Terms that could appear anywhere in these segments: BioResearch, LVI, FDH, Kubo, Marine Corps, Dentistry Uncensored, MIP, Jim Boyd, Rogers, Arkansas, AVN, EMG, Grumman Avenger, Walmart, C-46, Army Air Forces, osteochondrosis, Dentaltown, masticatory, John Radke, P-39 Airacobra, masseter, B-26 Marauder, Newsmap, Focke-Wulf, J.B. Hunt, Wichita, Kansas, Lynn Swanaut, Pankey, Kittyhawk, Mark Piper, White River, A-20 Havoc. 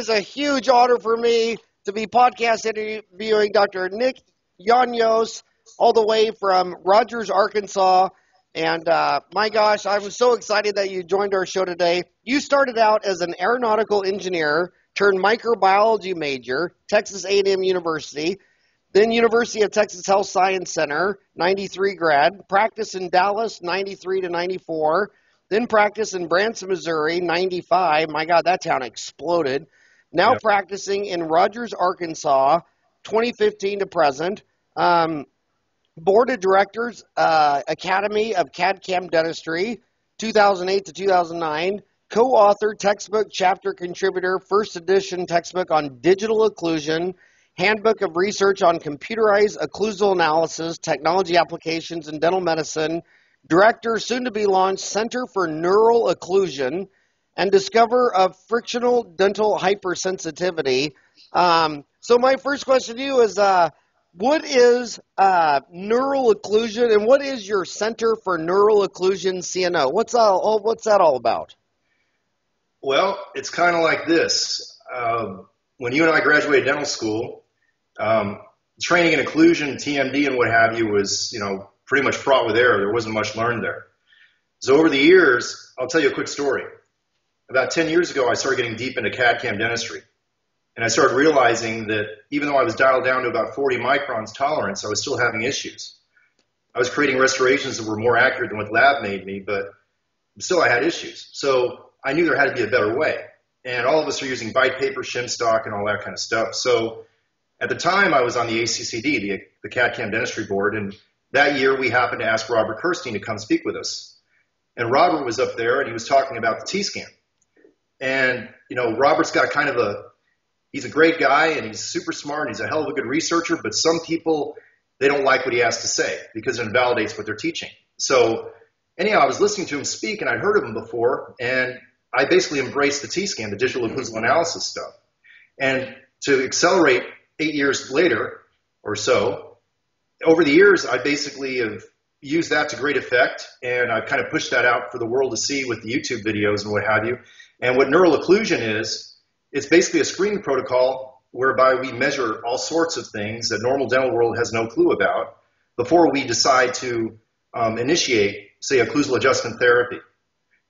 is a huge honor for me to be podcast interviewing Dr. Nick Yiannios all the way from Rogers, Arkansas. And my gosh, I was so excited that you joined our show today. You started out as an aeronautical engineer turned microbiology major, Texas A&M University, then University of Texas Health Science Center, 93 grad, practice in Dallas, 93 to 94, then practice in Branson, Missouri, 95. My God, that town exploded. Now yep. Practicing in Rogers, Arkansas, 2015 to present. Board of Directors, Academy of CAD-CAM Dentistry, 2008 to 2009. Co-author, textbook, chapter contributor, first edition textbook on digital occlusion, handbook of research on computerized occlusal analysis, technology applications in dental medicine, director, soon-to-be-launched Center for Neural Occlusion, and discoverer of frictional dental hypersensitivity. So my first question to you is, what is neural occlusion, and what is your Center for Neural Occlusion, CNO? What's that all about? Well, it's kind of like this. When you and I graduated dental school, training in occlusion, TMD, and what have you was, pretty much fraught with error. There wasn't much learned there. So over the years, I'll tell you a quick story. About 10 years ago, I started getting deep into CAD-CAM dentistry, and I started realizing that even though I was dialed down to about 40 microns tolerance, I was still having issues. I was creating restorations that were more accurate than what lab made me, but still I had issues. So I knew there had to be a better way, and all of us are using bite paper, shim stock, and all that kind of stuff. So at the time, I was on the ACCD, the CAD-CAM Dentistry Board, and that year we happened to ask Robert Kerstein to come speak with us. And Robert was up there, and he was talking about the T-scan. And, Robert's got kind of he's a great guy, and he's super smart, and he's a hell of a good researcher, but some people, they don't like what he has to say because it invalidates what they're teaching. So anyhow, I was listening to him speak, and I'd heard of him before, and I basically embraced the T-scan, the digital occlusal analysis stuff. And to accelerate 8 years later or so, over the years, I basically have used that to great effect, and I've kind of pushed that out for the world to see with the YouTube videos and what have you. And what neural occlusion is, it's basically a screening protocol whereby we measure all sorts of things that normal dental world has no clue about before we decide to initiate, say, occlusal adjustment therapy.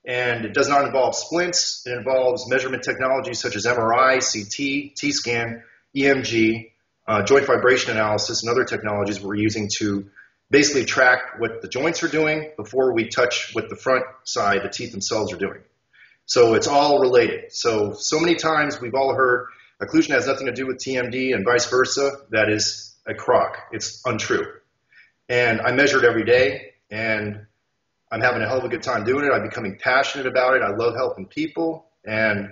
And it does not involve splints. It involves measurement technologies such as MRI, CT, T-scan, EMG, joint vibration analysis, and other technologies we're using to basically track what the joints are doing before we touch what the front side, the teeth themselves, are doing. So it's all related. So many times we've all heard occlusion has nothing to do with TMD and vice versa. That is a crock. It's untrue. And I measure it every day, and I'm having a hell of a good time doing it. I'm becoming passionate about it. I love helping people. And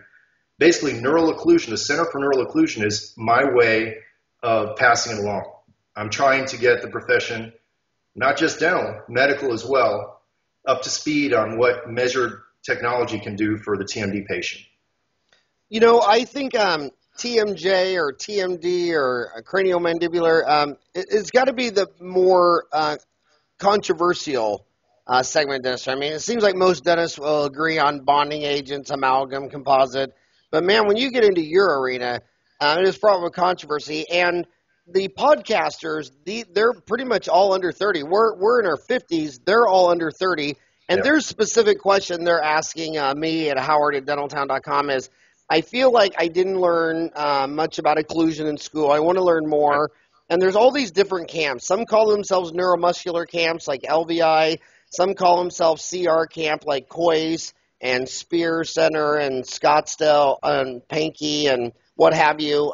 basically, neural occlusion, the Center for Neural Occlusion, is my way of passing it along. I'm trying to get the profession, not just dental, medical as well, up to speed on what measured technology can do for the TMD patient. I think TMJ or TMD or craniomandibular, it's got to be the more controversial segment dentistry. I mean, it seems like most dentists will agree on bonding agents, amalgam, composite. But, man, when you get into your arena, it is fraught with controversy. And the podcasters, they're pretty much all under 30. We're in our 50s. They're all under 30. And yep. Their specific question they're asking me at howard@dentaltown.com is, I feel like I didn't learn much about occlusion in school. I want to learn more. And there's all these different camps. Some call themselves neuromuscular camps like LVI. Some call themselves CR camp like Kois and Spear Center and Scottsdale and Pankey and what have you.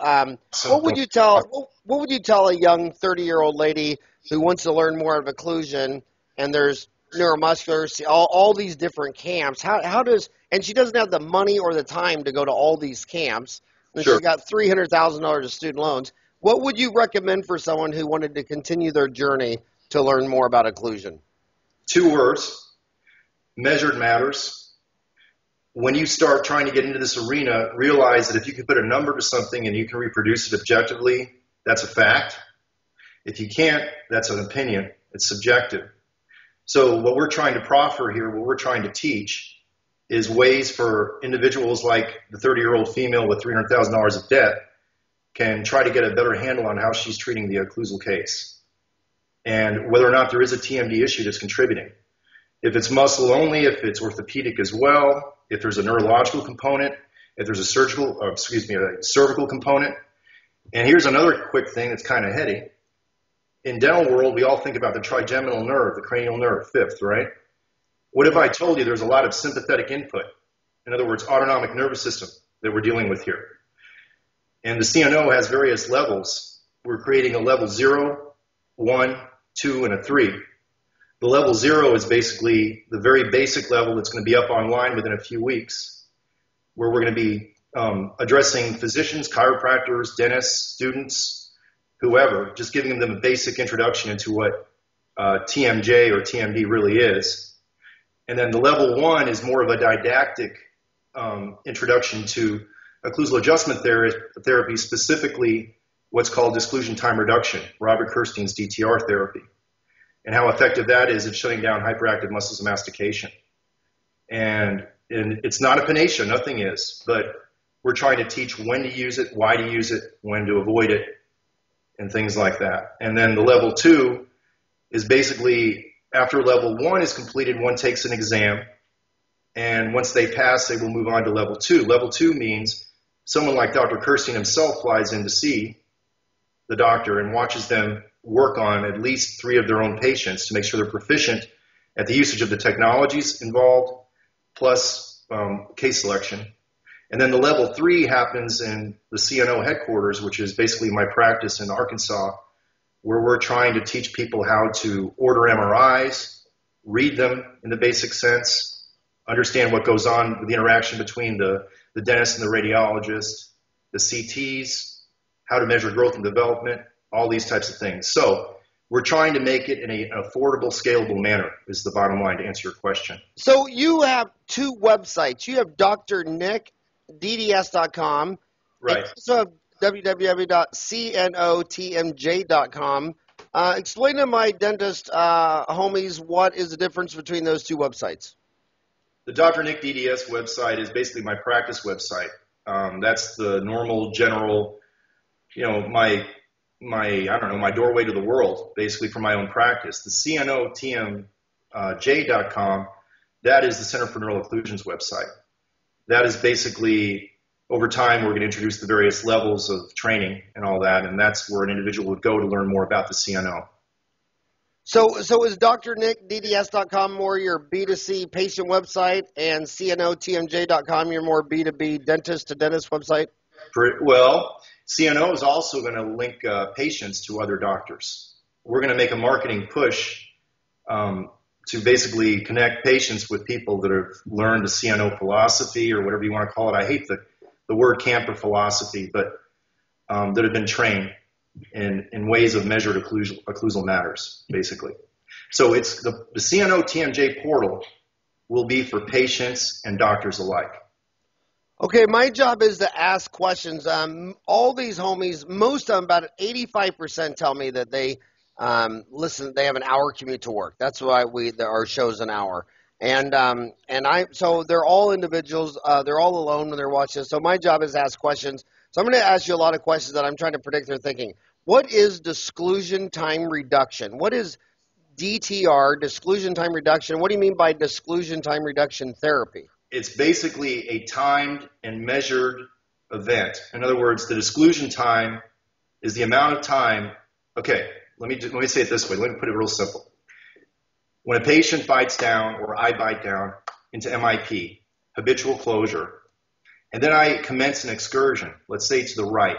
What would you tell a young 30-year-old lady who wants to learn more of occlusion, and there's neuromuscular, all these different camps? And she doesn't have the money or the time to go to all these camps. And sure. She's got $300,000 of student loans. What would you recommend for someone who wanted to continue their journey to learn more about occlusion? 2 words: measured matters. When you start trying to get into this arena, realize that if you can put a number to something and you can reproduce it objectively, that's a fact. If you can't, that's an opinion. It's subjective. So what we're trying to proffer here, what we're trying to teach, is ways for individuals like the 30-year-old female with $300,000 of debt can try to get a better handle on how she's treating the occlusal case and whether or not there is a TMD issue that's contributing. If it's muscle only, if it's orthopedic as well, if there's a neurological component, if there's a cervical component. And here's another quick thing that's kind of heady. In dental world, we all think about the trigeminal nerve, the cranial nerve, fifth, right? What if I told you there's a lot of sympathetic input? In other words, autonomic nervous system that we're dealing with here. And the CNO has various levels. We're creating a level 0, 1, 2, and 3. The level 0 is basically the very basic level that's going to be up online within a few weeks, where we're going to be addressing physicians, chiropractors, dentists, students, whoever, just giving them a basic introduction into what TMJ or TMD really is. And then the level 1 is more of a didactic introduction to occlusal adjustment therapy, specifically what's called disclusion time reduction, Robert Kerstein's DTR therapy, and how effective that is at shutting down hyperactive muscles of mastication. And it's not a panacea, nothing is, but we're trying to teach when to use it, why to use it, when to avoid it, and things like that. And then the level 2 is basically, after level 1 is completed, one takes an exam, and once they pass, they will move on to level 2. Level 2 means someone like Dr. Kerstein himself flies in to see the doctor and watches them work on at least 3 of their own patients to make sure they're proficient at the usage of the technologies involved, plus case selection. And then the level 3 happens in the CNO headquarters, which is basically my practice in Arkansas, where we're trying to teach people how to order MRIs, read them in the basic sense, understand what goes on with the interaction between the dentist and the radiologist, the CTs, how to measure growth and development, all these types of things. So we're trying to make it in an affordable, scalable manner is the bottom line to answer your question. So you have 2 websites. You have Dr. Nick, DDS.com. Right. So www.cnotmj.com. Explain to my dentist homies what is the difference between those 2 websites. The Dr. Nick DDS website is basically my practice website. That's the normal, general, you know, my doorway to the world, basically, for my own practice. The cnotmj.com, that is the Center for Neural Occlusion's website. That is basically, over time, we're going to introduce the various levels of training and all that, and that's where an individual would go to learn more about the CNO. So is drnickdds.com more your B2C patient website and cnotmj.com your more B2B dentist-to-dentist website? Well, CNO is also going to link patients to other doctors. We're going to make a marketing push to basically connect patients with people that have learned the CNO philosophy or whatever you want to call it. I hate the word camper philosophy, but that have been trained in ways of measured occlusal matters, basically. So it's the CNO TMJ portal will be for patients and doctors alike. Okay, my job is to ask questions. All these homies, most of them, about 85% tell me that they listen. They have an hour commute to work. That's why our show's an hour. So they're all individuals. They're all alone when they're watching this. So my job is to ask questions. So I'm going to ask you a lot of questions that I'm trying to predict their thinking. What is disclusion time reduction? What is DTR, disclusion time reduction? What do you mean by disclusion time reduction therapy? It's basically a timed and measured event. In other words, the disclusion time is the amount of time. Okay, let me say it this way. Let me put it real simple. When a patient bites down, or I bite down, into MIP, habitual closure, and then I commence an excursion, let's say to the right,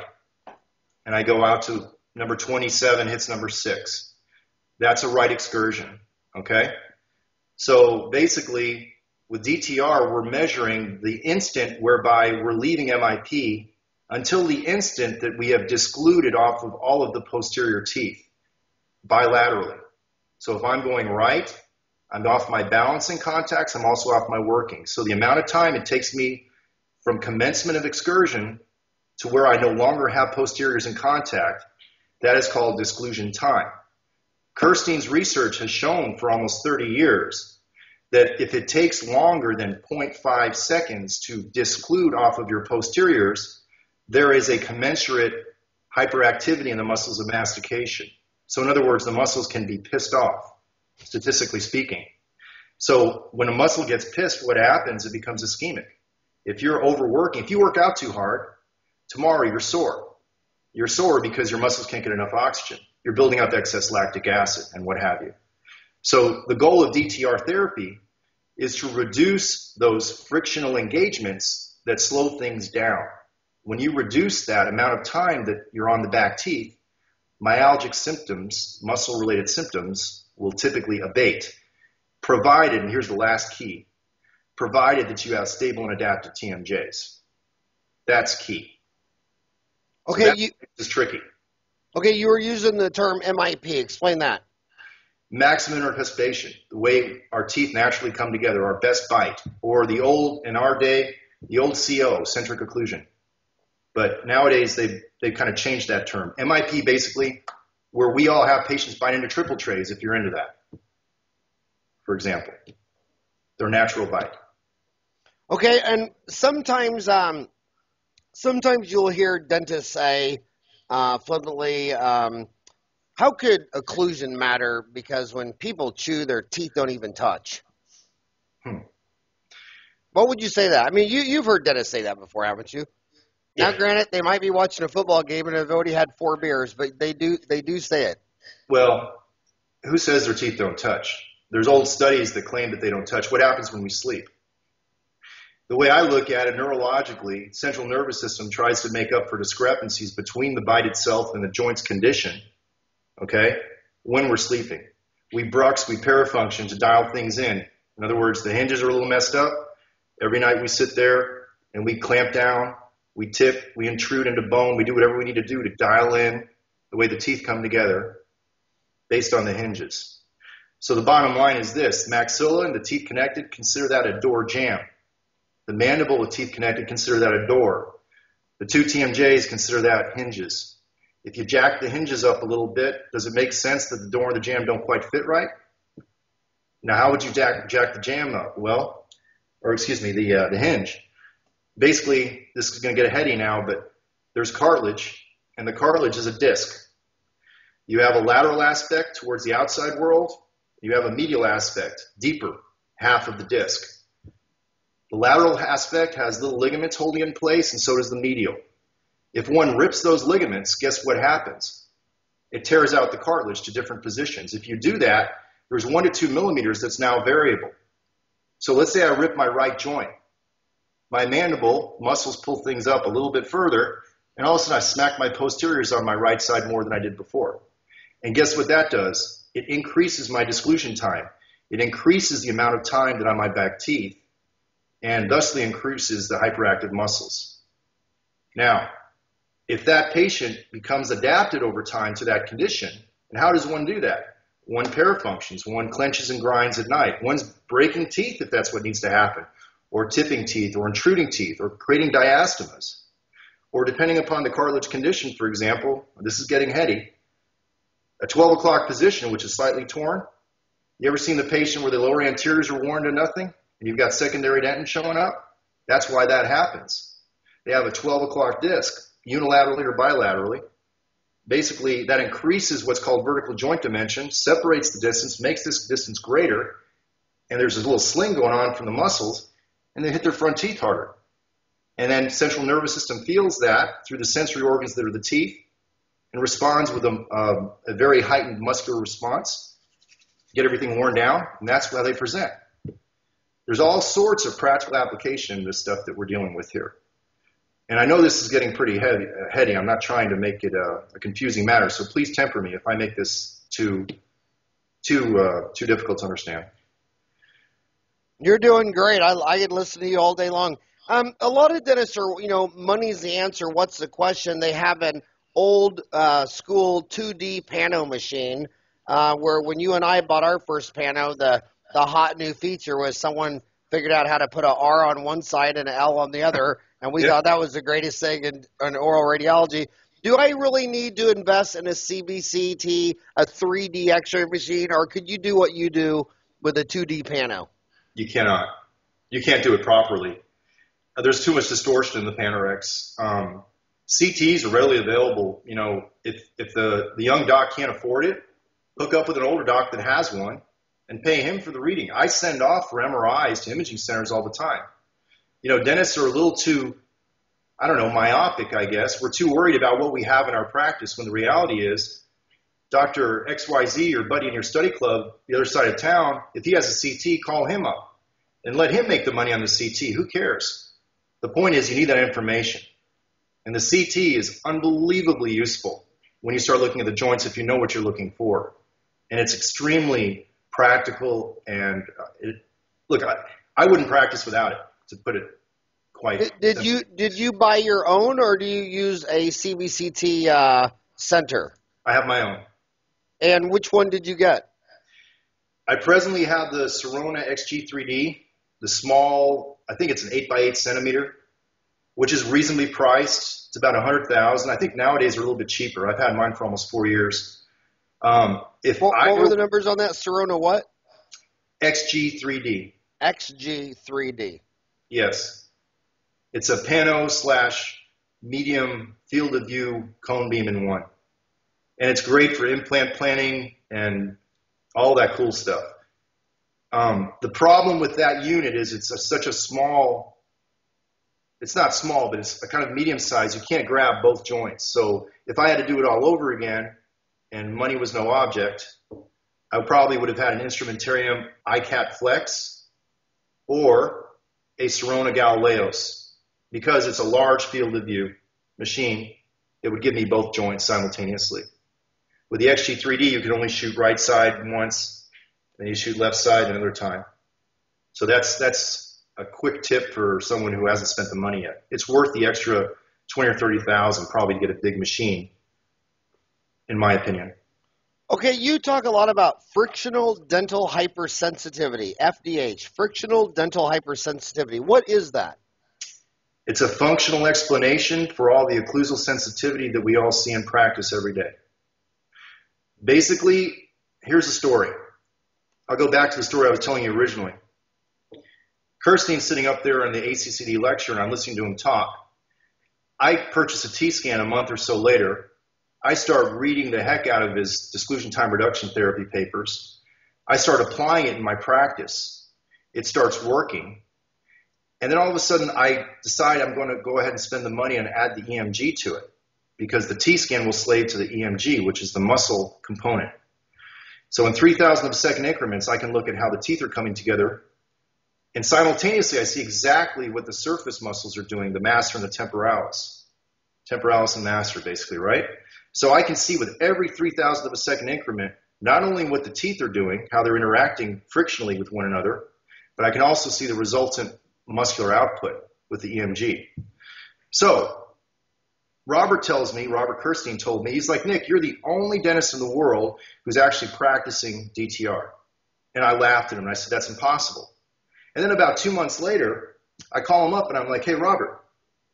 and I go out to number 27, hits number 6. That's a right excursion, okay? So basically, with DTR, we're measuring the instant whereby we're leaving MIP until the instant that we have discluded off of all of the posterior teeth bilaterally. So if I'm going right, I'm off my balancing contacts, I'm also off my working. So the amount of time it takes me from commencement of excursion to where I no longer have posteriors in contact, that is called disclusion time. Kerstein's research has shown for almost 30 years that if it takes longer than 0.5 seconds to disclude off of your posteriors, there is a commensurate hyperactivity in the muscles of mastication. So in other words, the muscles can be pissed off, statistically speaking. So when a muscle gets pissed, what happens? It becomes ischemic. If you're overworking, if you work out too hard, tomorrow you're sore. You're sore because your muscles can't get enough oxygen. You're building up excess lactic acid and what have you. So the goal of DTR therapy is to reduce those frictional engagements that slow things down. When you reduce that amount of time that you're on the back teeth, myalgic symptoms, muscle-related symptoms, will typically abate, provided, and here's the last key, provided that you have stable and adaptive TMJs. That's key. Okay, so it's tricky. Okay, you were using the term MIP. Explain that. Maximum intercuspation, the way our teeth naturally come together, our best bite, or the old, in our day, the old CO, centric occlusion. But nowadays, they've kind of changed that term. MIP, basically, where we all have patients bite into triple trays, if you're into that, for example, their natural bite. Okay, and sometimes you'll hear dentists say flippantly, how could occlusion matter? Because when people chew, their teeth don't even touch. What would you say that? I mean, you've heard dentists say that before, haven't you? Yeah. Now, granted, they might be watching a football game and have already had 4 beers, but they do say it. Well, who says their teeth don't touch? There's old studies that claim that they don't touch. What happens when we sleep? The way I look at it, neurologically, central nervous system tries to make up for discrepancies between the bite itself and the joint's condition. Okay, when we're sleeping, we brux, we parafunction to dial things in. In other words, the hinges are a little messed up. Every night we sit there and we clamp down, we tip, we intrude into bone, we do whatever we need to do to dial in the way the teeth come together based on the hinges. So the bottom line is this: maxilla and the teeth connected, consider that a door jamb. The mandible with teeth connected, consider that a door. The 2 TMJs, consider that hinges. If you jack the hinges up a little bit, does it make sense that the door and the jamb don't quite fit right? Now, how would you jack the jamb up? Well, or excuse me, the hinge. Basically, this is going to get heady now, but there's cartilage, and the cartilage is a disc. You have a lateral aspect towards the outside world. You have a medial aspect, deeper, half of the disc. The lateral aspect has little ligaments holding it in place, and so does the medial. If one rips those ligaments, guess what happens? It tears out the cartilage to different positions. If you do that, there's 1 to 2 millimeters that's now variable. So let's say I rip my right joint. My mandible muscles pull things up a little bit further, and all of a sudden I smack my posteriors on my right side more than I did before. And guess what that does? It increases my disclusion time. It increases the amount of time that I'm on my back teeth, and thusly increases the hyperactive muscles. Now, if that patient becomes adapted over time to that condition, and how does one do that? One parafunctions, one clenches and grinds at night, one's breaking teeth if that's what needs to happen, or tipping teeth, or intruding teeth, or creating diastomas, or depending upon the cartilage condition, for example, this is getting heady, a 12 o'clock position, which is slightly torn. You ever seen the patient where the lower anteriors are worn to nothing, and you've got secondary dentin showing up? That's why that happens. They have a 12 o'clock disc, unilaterally or bilaterally. Basically, that increases what's called vertical joint dimension, separates the distance, makes this distance greater, and there's this little sling going on from the muscles, and they hit their front teeth harder. And then central nervous system feels that through the sensory organs that are the teeth and responds with a very heightened muscular response, get everything worn down, and that's how they present. There's all sorts of practical application in this stuff that we're dealing with here. And I know this is getting pretty heady. I'm not trying to make it a confusing matter, so please temper me if I make this too difficult to understand. You're doing great. I could listen to you all day long. A lot of dentists are, you know, money's the answer. What's the question? They have an old school 2D pano machine where when you and I bought our first pano, the hot new feature was someone figured out how to put an R on one side and an L on the other. And we thought that was the greatest thing in oral radiology. Do I really need to invest in a CBCT, a 3D X-ray machine, or could you do what you do with a 2D pano? you can't do it properly. There's too much distortion in the Panorex. CTs are readily available. You know, if the young doc can't afford it, hook up with an older doc that has one and pay him for the reading. I send off for MRIs to imaging centers all the time. You know, dentists are a little too, I don't know, myopic, I guess. We're too worried about what we have in our practice when the reality is Dr. XYZ, your buddy in your study club, the other side of town, if he has a CT, call him up and let him make the money on the CT. Who cares? The point is you need that information. And the CT is unbelievably useful when you start looking at the joints if you know what you're looking for. And it's extremely practical. And look, I wouldn't practice without it, to put it quite simply. Did you buy your own, or do you use a CBCT center? I have my own. And which one did you get? I presently have the Sirona XG3D, the small, I think it's an 8x8 centimeter, which is reasonably priced. It's about $100,000. I think nowadays they're a little bit cheaper. I've had mine for almost 4 years. What were the numbers on that? Sirona what? XG3D. XG3D. Yes. It's a pano / medium field of view cone beam in one. And it's great for implant planning and all that cool stuff. The problem with that unit is it's such a small... It's not small, but it's a kind of medium size. You can't grab both joints. So if I had to do it all over again and money was no object, I probably would have had an Instrumentarium ICAT Flex or a Sirona Galileos. Because it's a large field of view machine, it would give me both joints simultaneously. With the XG3D, you can only shoot right side once, and you shoot left side another time. So that's a quick tip for someone who hasn't spent the money yet. It's worth the extra $20,000 or $30,000 probably to get a big machine, in my opinion. Okay, you talk a lot about frictional dental hypersensitivity, FDH, frictional dental hypersensitivity. What is that? It's a functional explanation for all the occlusal sensitivity that we all see in practice every day. Basically, here's the story. I'll go back to the story I was telling you originally. Kerstein's sitting up there in the ACCD lecture, and I'm listening to him talk. I purchase a T-scan a month or so later. I start reading the heck out of his disclusion time reduction therapy papers. I start applying it in my practice. It starts working. And then all of a sudden, I decide I'm going to go ahead and spend the money and add the EMG to it, because the T-scan will slave to the EMG, which is the muscle component. So in 3,000 of a second increments, I can look at how the teeth are coming together. And simultaneously, I see exactly what the surface muscles are doing, the masseter and the temporalis. Temporalis and masseter, basically, right? So I can see with every 3,000th of a second increment, not only what the teeth are doing, how they're interacting frictionally with one another, but I can also see the resultant muscular output with the EMG. So Robert Kerstein told me, he's like, Nick, you're the only dentist in the world who's actually practicing DTR. And I laughed at him, and I said, that's impossible. And then about 2 months later, I call him up and I'm like, hey, Robert,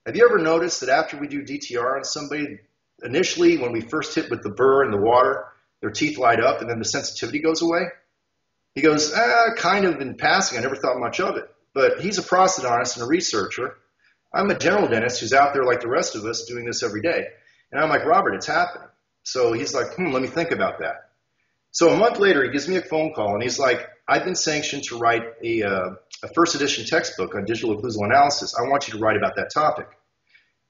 have you ever noticed that after we do DTR on somebody, initially when we first hit with the burr and the water, their teeth light up and then the sensitivity goes away? He goes, kind of in passing, I never thought much of it. But he's a prosthodontist and a researcher. I'm a general dentist who's out there like the rest of us doing this every day. And I'm like, Robert, it's happening. So he's like, let me think about that. So a month later, he gives me a phone call and he's like, I've been sanctioned to write a first edition textbook on digital occlusal analysis. I want you to write about that topic.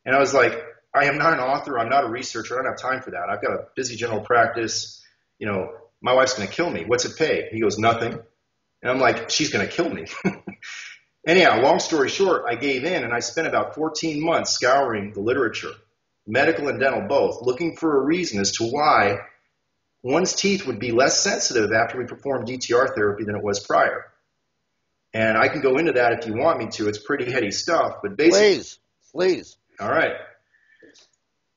And I was like, I am not an author. I'm not a researcher. I don't have time for that. I've got a busy general practice. You know, my wife's going to kill me. What's it pay? He goes, nothing. And I'm like, she's going to kill me. Anyhow, long story short, I gave in and I spent about 14 months scouring the literature, medical and dental both, looking for a reason as to why one's teeth would be less sensitive after we perform DTR therapy than it was prior. And I can go into that if you want me to. It's pretty heady stuff, but basically... Please. All right.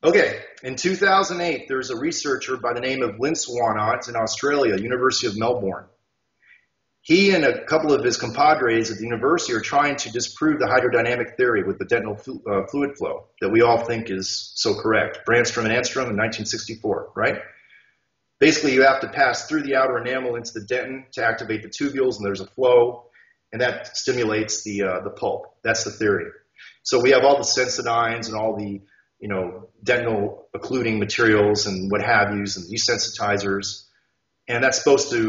Okay. In 2008, there's a researcher by the name of Lynn Swanaut in Australia, University of Melbourne. He and a couple of his compadres at the university are trying to disprove the hydrodynamic theory with the dental fluid flow that we all think is so correct. Branstrom and Anstrom in 1964, right? Basically, you have to pass through the outer enamel into the dentin to activate the tubules, and there's a flow. and that stimulates the pulp. That's the theory. So we have all the sensodynes and all the, you know, dental occluding materials and what have yous and desensitizers, and that's supposed to,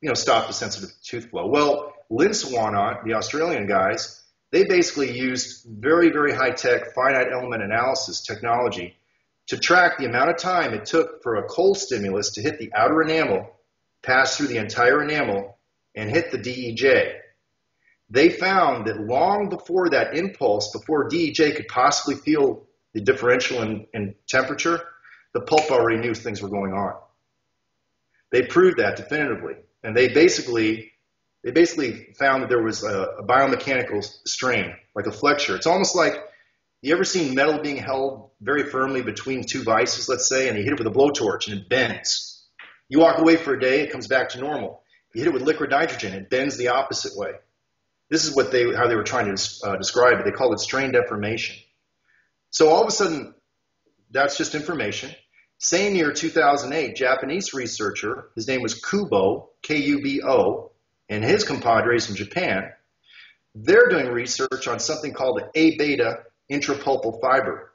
you know, stop the sensitive tooth flow. Well, Lynn Swanaut, the Australian guys, they basically used very, very high-tech finite element analysis technology to track the amount of time it took for a cold stimulus to hit the outer enamel, pass through the entire enamel, and hit the DEJ. They found that long before that impulse, before DEJ could possibly feel the differential in temperature, the pulp already knew things were going on. They proved that definitively. And they basically found that there was a biomechanical strain, like a flexure. It's almost like, you ever seen metal being held very firmly between two vices, let's say, and you hit it with a blowtorch and it bends. You walk away for a day, it comes back to normal. You hit it with liquid nitrogen, it bends the opposite way. This is what how they were trying to describe it. They called it strain deformation. So all of a sudden, that's just information. Same year, 2008, Japanese researcher, his name was Kubo, K-U-B-O, and his compadres from Japan, they're doing research on something called the A-beta intrapulpal fiber.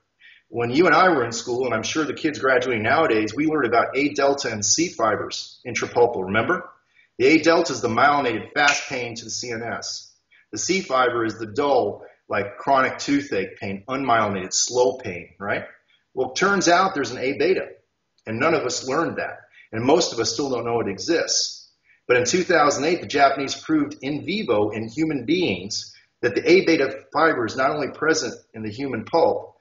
When you and I were in school, and I'm sure the kids graduating nowadays, we learned about A-delta and C-fibers intrapulpal, remember? The A-delta is the myelinated fast pain to the CNS. The C-fiber is the dull, like chronic toothache pain, unmyelinated, slow pain, right? Well, it turns out there's an A-beta, and none of us learned that, and most of us still don't know it exists. But in 2008, the Japanese proved in vivo in human beings that the A-beta fiber is not only present in the human pulp,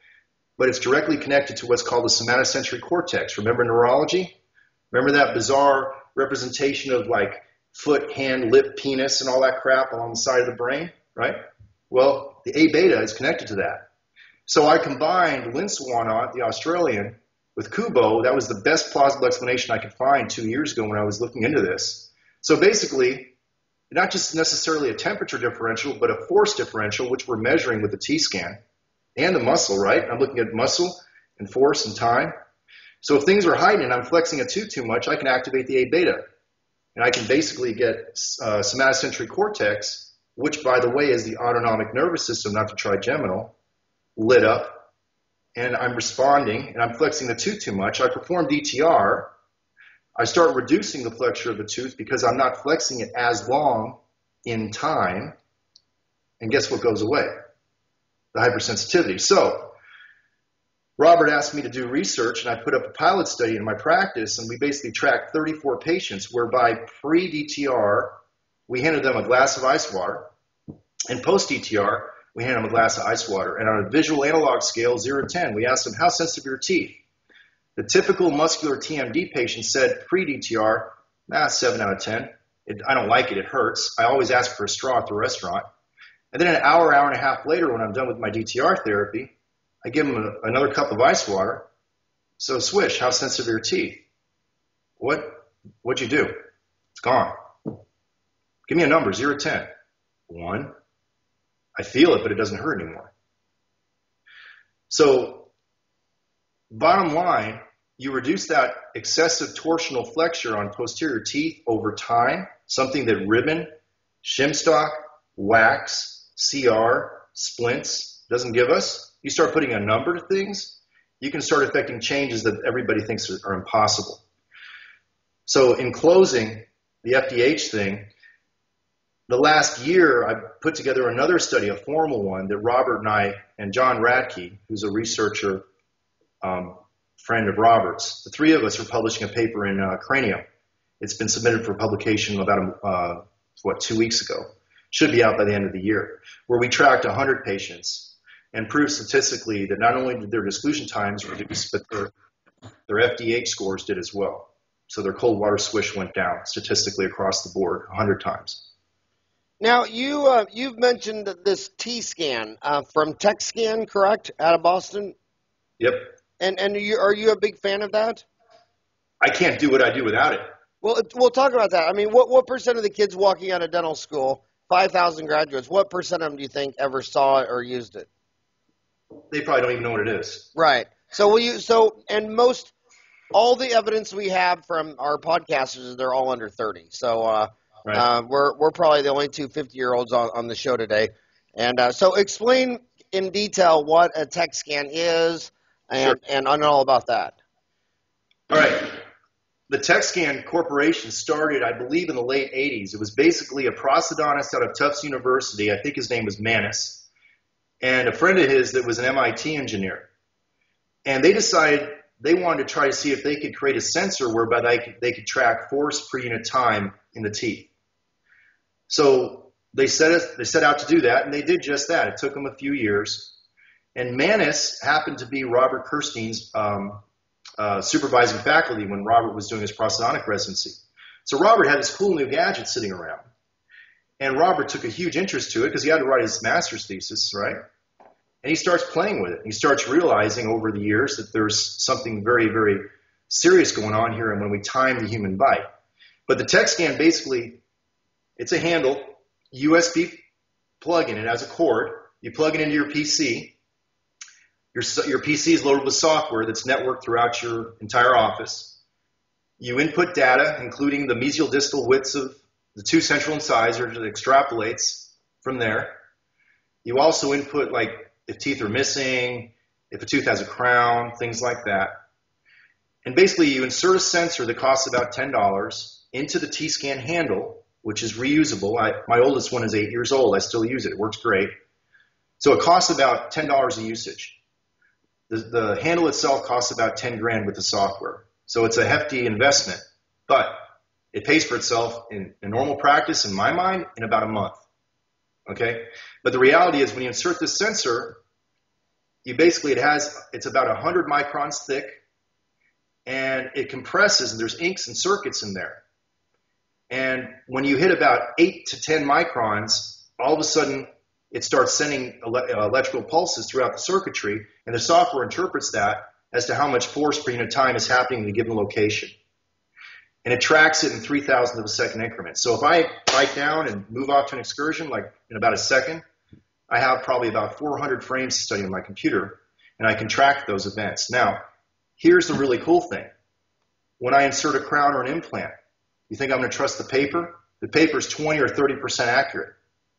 but it's directly connected to what's called the somatosensory cortex. Remember neurology? Remember that bizarre representation of like foot, hand, lip, penis, and all that crap along the side of the brain, right? Well, the A-beta is connected to that. So I combined Lynn Swanaut, the Australian, with Kubo. That was the best plausible explanation I could find 2 years ago when I was looking into this. So basically, not just necessarily a temperature differential, but a force differential, which we're measuring with the T-scan and the muscle, right? I'm looking at muscle and force and time. So if things are heightened and I'm flexing a tooth too much, I can activate the A-beta. And I can basically get somatosensory cortex, which, by the way, is the autonomic nervous system, not the trigeminal, lit up, and I'm responding, and I'm flexing the tooth too much. I perform DTR. I start reducing the flexure of the tooth because I'm not flexing it as long in time, and guess what goes away? The hypersensitivity. So Robert asked me to do research, and I put up a pilot study in my practice, and we basically tracked 34 patients whereby pre-DTR, we handed them a glass of ice water, and post-DTR, we handed them a glass of ice water. And on a visual analog scale, 0 to 10, we asked them, how sensitive are your teeth? The typical muscular TMD patient said pre-DTR, 7 out of 10. I don't like it. It hurts. I always ask for a straw at the restaurant. And then an hour, hour and a half later, when I'm done with my DTR therapy, I give them another cup of ice water. So swish, how sensitive are your teeth? What'd you do? It's gone. Give me a number, 0 to 10. 1. I feel it, but it doesn't hurt anymore. So bottom line, you reduce that excessive torsional flexure on posterior teeth over time, something that ribbon, shimstock, wax, CR, splints doesn't give us. You start putting a number to things, you can start affecting changes that everybody thinks are impossible. So in closing, the FDH thing, the last year, I put together another study, a formal one, that Robert and I and John Radke, who's a researcher friend of Robert's, the three of us are publishing a paper in Cranium. It's been submitted for publication about 2 weeks ago. Should be out by the end of the year, where we tracked 100 patients and proved statistically that not only did their disclusion times reduce, but their FDH scores did as well. So their cold water swish went down statistically across the board 100 times. Now, you've mentioned this T-scan from TechScan, correct, out of Boston? Yep. And are you a big fan of that? I can't do what I do without it. Well, we'll talk about that. I mean, what percent of the kids walking out of dental school, 5,000 graduates, what percent of them do you think ever saw it or used it? They probably don't even know what it is. Right. So all the evidence we have from our podcasters, they're all under 30. So Right. We're probably the only two 50-year-olds on the show today. And so explain in detail what a tech scan is and I know all about that. All right. The tech scan corporation started, I believe, in the late 80s. It was basically a prosthodontist out of Tufts University. I think his name was Manis, and a friend of his that was an MIT engineer. And they decided they wanted to try to see if they could create a sensor whereby they could track force per unit time in the teeth. So they set out to do that, and they did just that. It took them a few years. And Manis happened to be Robert Kerstein's supervising faculty when Robert was doing his prosthodontic residency. So Robert had this cool new gadget sitting around. And Robert took a huge interest to it because he had to write his master's thesis, right? And he starts playing with it. He starts realizing over the years that there's something very, very serious going on here, and when we time the human bite. But the tech scan basically, it's a handle, USB plug-in. It has a cord. You plug it into your PC. Your PC is loaded with software that's networked throughout your entire office. You input data, including the mesial distal widths of the two central incisors. It extrapolates from there. You also input, like, if teeth are missing, if a tooth has a crown, things like that. And basically, you insert a sensor that costs about $10 into the T-scan handle, which is reusable. My oldest one is 8 years old. I still use it. It works great. So it costs about $10 a usage. The handle itself costs about 10 grand with the software. So it's a hefty investment, but it pays for itself in normal practice, in my mind, in about a month. Okay? But the reality is when you insert this sensor, you basically, it's about 100 microns thick, and it compresses, and there's inks and circuits in there. And when you hit about 8 to 10 microns, all of a sudden, it starts sending electrical pulses throughout the circuitry, and the software interprets that as to how much force per unit time is happening in a given location. And it tracks it in 3,000th of a second increments. So if I bite down and move off to an excursion, like in about a second, I have probably about 400 frames to study on my computer, and I can track those events. Now, here's the really cool thing. When I insert a crown or an implant, you think I'm going to trust the paper? The paper is 20 or 30% accurate.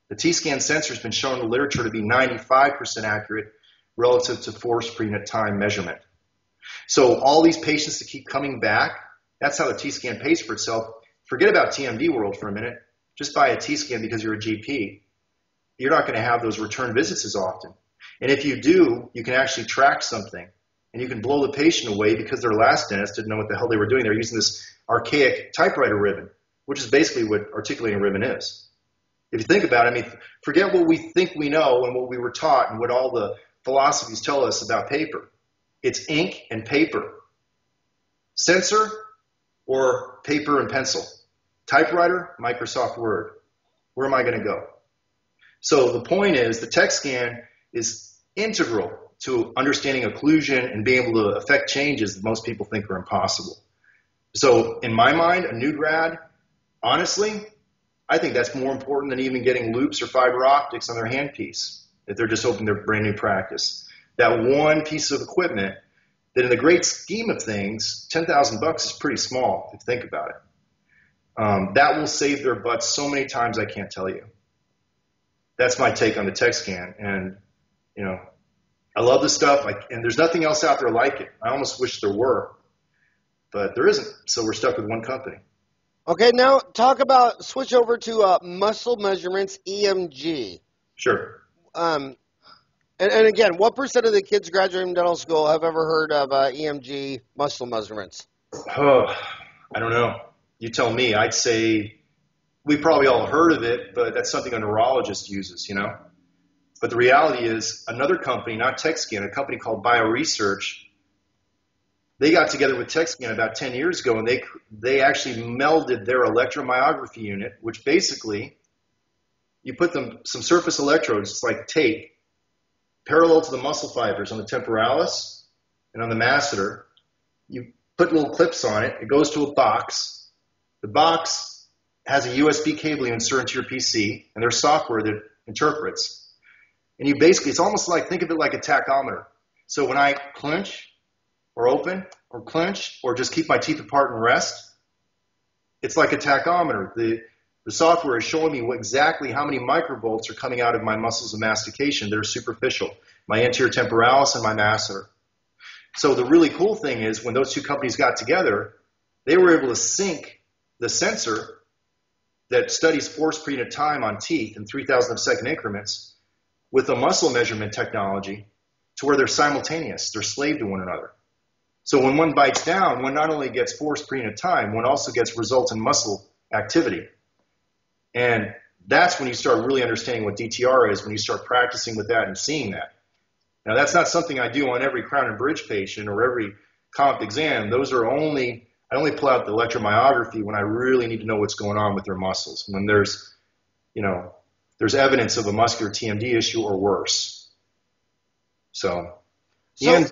The T-scan sensor has been shown in the literature to be 95% accurate relative to force per unit time measurement. So all these patients that keep coming back, that's how the T-scan pays for itself. Forget about TMD world for a minute. Just buy a T-scan because you're a GP. You're not going to have those return visits as often. And if you do, you can actually track something, and you can blow the patient away because their last dentist didn't know what the hell they were doing. They're using this archaic typewriter ribbon, which is basically what articulating a ribbon is. If you think about it, I mean, forget what we think we know and what we were taught and what all the philosophies tell us about paper. It's ink and paper. Sensor or paper and pencil. Typewriter, Microsoft Word. Where am I going to go? So the point is the tech scan is integral to understanding occlusion and being able to affect changes that most people think are impossible. So in my mind, a new grad, honestly, I think that's more important than even getting loops or fiber optics on their handpiece if they're just opening their brand new practice. That one piece of equipment that in the great scheme of things, $10,000 is pretty small if you think about it. That will save their butts so many times I can't tell you. That's my take on the tech scan. And, you know, I love this stuff. And there's nothing else out there like it. I almost wish there were, but there isn't. So we're stuck with one company. Okay, now switch over to muscle measurements, EMG. Sure. And again, what % of the kids graduating dental school have ever heard of EMG muscle measurements? Oh, I don't know. You tell me. I'd say we probably all heard of it, but that's something a neurologist uses, you know. But the reality is another company, not TechScan, a company called BioResearch, they got together with TechScan about 10 years ago, and they actually melded their electromyography unit, which basically you put some surface electrodes, it's like tape, parallel to the muscle fibers on the temporalis and on the masseter. You put little clips on it. It goes to a box. The box has a USB cable you insert into your PC, and there's software that interprets. And you basically, it's almost like, think of it like a tachometer. So when I clench, or open, or clench, or just keep my teeth apart and rest. It's like a tachometer. The The software is showing me exactly how many microvolts are coming out of my muscles of mastication that are superficial, my anterior temporalis and my masseter. So the really cool thing is when those two companies got together, they were able to sync the sensor that studies force per time on teeth in 3,000-second increments with a muscle measurement technology to where they're simultaneous. They're slave to one another. So when one bites down, one not only gets force per time, one also gets results in muscle activity. And that's when you start really understanding what DTR is, when you start practicing with that and seeing that. Now, that's not something I do on every crown and bridge patient or every comp exam. Those are only, I only pull out the electromyography when I really need to know what's going on with their muscles, when there's, there's evidence of a muscular TMD issue or worse. So, and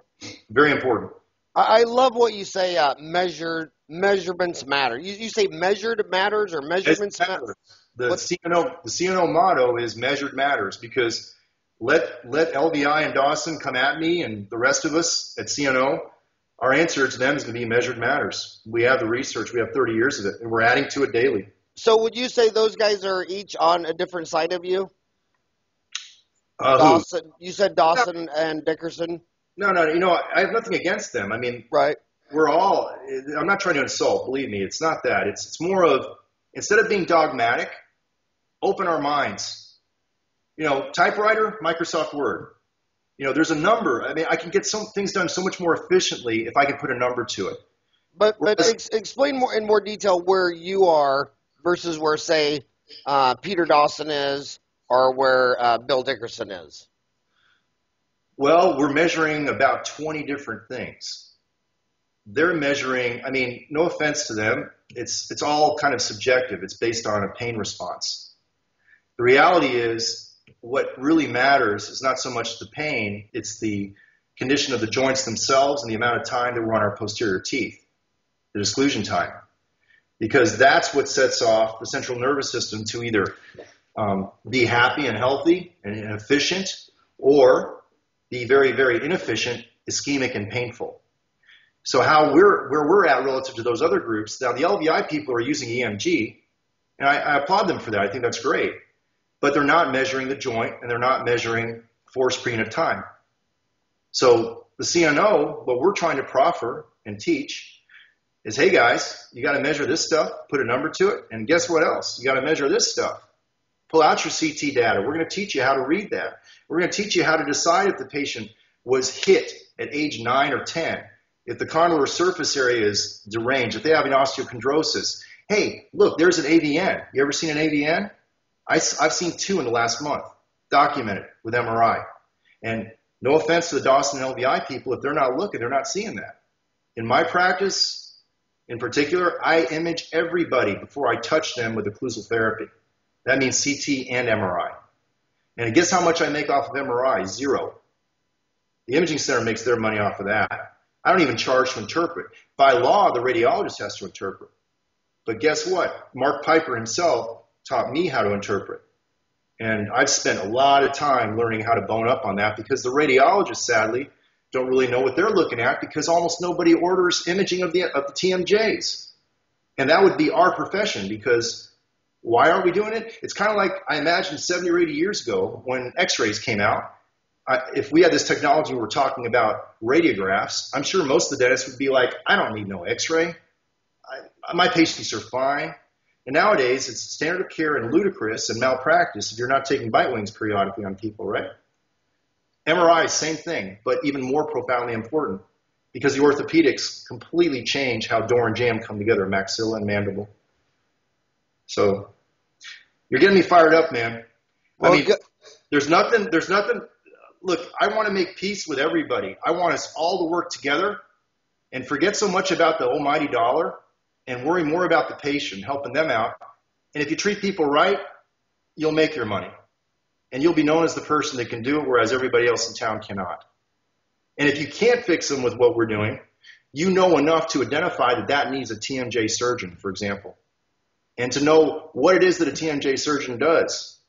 very important. I love what you say, measurements matter. You say measured matters or measurements matter? The CNO motto is measured matters, because let LVI and Dawson come at me and the rest of us at CNO, our answer to them is going to be measured matters. We have the research. We have 30 years of it, and we're adding to it daily. So would you say those guys are each on a different side of you? Dawson, who? You said Dawson and Dickerson? No, I have nothing against them. I mean, right. We're all – I'm not trying to insult. Believe me, it's not that. It's more of – instead of being dogmatic, open our minds. Typewriter, Microsoft Word. There's a number. I mean, I can get some things done so much more efficiently if I can put a number to it. But explain in more detail where you are versus where, say, Peter Dawson is or where Bill Dickerson is. Well, we're measuring about 20 different things. They're measuring, I mean, no offense to them, it's all kind of subjective. It's based on a pain response. The reality is what really matters is not so much the pain, it's the condition of the joints themselves and the amount of time that we're on our posterior teeth, the disclusion time, because that's what sets off the central nervous system to either be happy and healthy and efficient or be very, very inefficient, ischemic, and painful. So how where we're at relative to those other groups, now the LVI people are using EMG, and I applaud them for that. I think that's great. But they're not measuring the joint, and they're not measuring force per time. So the CNO, what we're trying to proffer and teach is, hey, guys, you got to measure this stuff, put a number to it, and guess what else? You got to measure this stuff. Pull out your CT data. We're going to teach you how to read that. We're going to teach you how to decide if the patient was hit at age 9 or 10. If the condylar surface area is deranged, if they have an osteochondrosis, hey, look, there's an AVN. You ever seen an AVN? I've seen 2 in the last month, documented with MRI. And no offense to the Dawson and LVI people, if they're not looking, they're not seeing that. In my practice, in particular, I image everybody before I touch them with occlusal therapy. That means CT and MRI. And guess how much I make off of MRI? 0. The imaging center makes their money off of that. I don't even charge to interpret. By law, the radiologist has to interpret. But guess what? Mark Piper himself taught me how to interpret. And I've spent a lot of time learning how to bone up on that, because the radiologists, sadly, don't really know what they're looking at, because almost nobody orders imaging of the TMJs. And that would be our profession, because why aren't we doing it? It's kind of like I imagine 70 or 80 years ago when x-rays came out. If we had this technology, we're talking about radiographs, I'm sure most of the dentists would be like, I don't need no x-ray. My patients are fine. And nowadays, it's standard of care and ludicrous and malpractice if you're not taking bite wings periodically on people, right? MRI, same thing, but even more profoundly important, because the orthopedics completely change how door and jam come together, maxilla and mandible. So you're getting me fired up, man. Well, I mean, there's nothing. Look, I want to make peace with everybody. I want us all to work together and forget so much about the almighty dollar and worry more about the patient, helping them out. And if you treat people right, you'll make your money. And you'll be known as the person that can do it, whereas everybody else in town cannot. And if you can't fix them with what we're doing, you know enough to identify that that needs a TMJ surgeon, for example, and to know what it is that a TMJ surgeon does,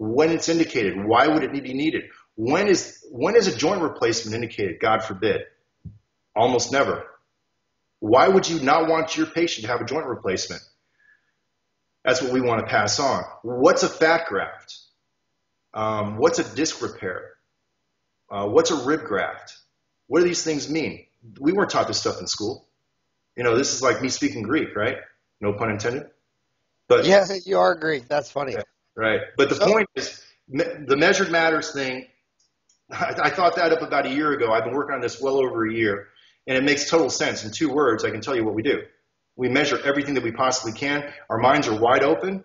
when it's indicated, why would it be needed? When is a joint replacement indicated? God forbid. Almost never. Why would you not want your patient to have a joint replacement? That's what we want to pass on. What's a fat graft? What's a disc repair? What's a rib graft? What do these things mean? We weren't taught this stuff in school. You know, this is like me speaking Greek, right? No pun intended. But yeah, you are Greek. That's funny. Right. But the point is, the measured matters thing, I thought that up about a year ago. I've been working on this well over a year, and it makes total sense. In two words, I can tell you what we do. We measure everything that we possibly can. Our minds are wide open,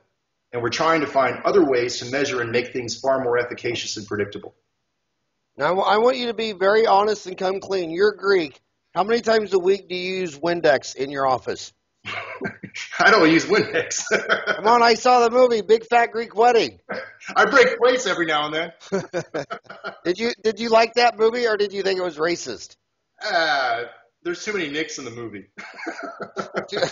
and we're trying to find other ways to measure and make things far more efficacious and predictable. Now, I want you to be very honest and come clean. You're Greek. How many times a week do you use Windex in your office? I don't use Windex. Come on, I saw the movie Big Fat Greek Wedding. I break plates every now and then. Did you like that movie, or did you think it was racist? There's too many Nicks in the movie.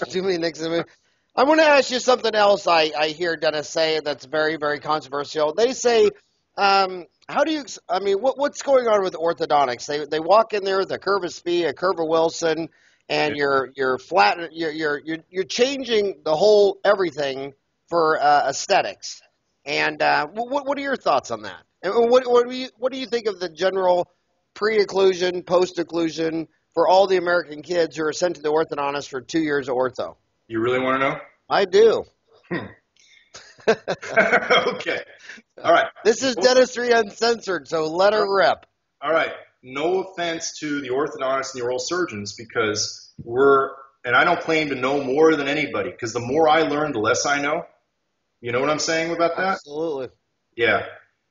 Too many Nicks in the movie. I want to ask you something else I hear dentists say that's very, very controversial. They say, how do you – I mean, what's going on with orthodontics? They walk in there with a curve of Spee, a curve of Wilson, and you're changing the whole everything for aesthetics. And what are your thoughts on that? And what do you think of the general pre-occlusion, post-occlusion for all the American kids who are sent to the orthodontist for 2 years of ortho? You really want to know? I do. Okay. All right. This is Dentistry Uncensored, so let her rip. All right. No offense to the orthodontists and the oral surgeons, because and I don't claim to know more than anybody, because the more I learn, the less I know. You know what I'm saying about that? Absolutely. Yeah.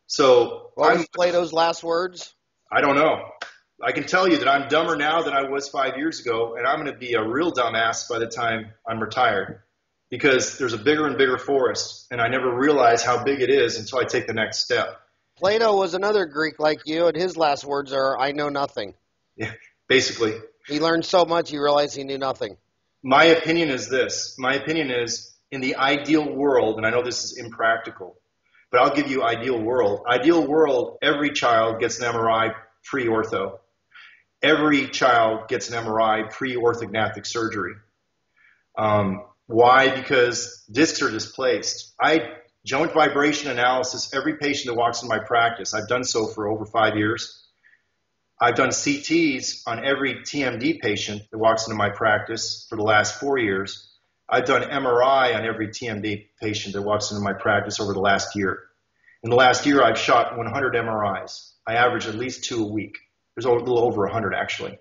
So what was Plato's last words? I don't know. I can tell you that I'm dumber now than I was 5 years ago, and I'm going to be a real dumbass by the time I'm retired, because there's a bigger and bigger forest, and I never realize how big it is until I take the next step. Plato was another Greek like you, and his last words are, I know nothing. Yeah, basically. He learned so much, he realized he knew nothing. My opinion is this. My opinion is, in the ideal world, and I know this is impractical, but I'll give you ideal world. Ideal world, every child gets an MRI pre-ortho. Every child gets an MRI pre-orthognathic surgery. Why? Because discs are displaced. I joint vibration analysis every patient that walks in my practice. I've done so for over 5 years. I've done CTs on every TMD patient that walks into my practice for the last 4 years. I've done MRI on every TMD patient that walks into my practice over the last year. In the last year, I've shot 100 MRIs. I average at least 2 a week. There's a little over 100, actually.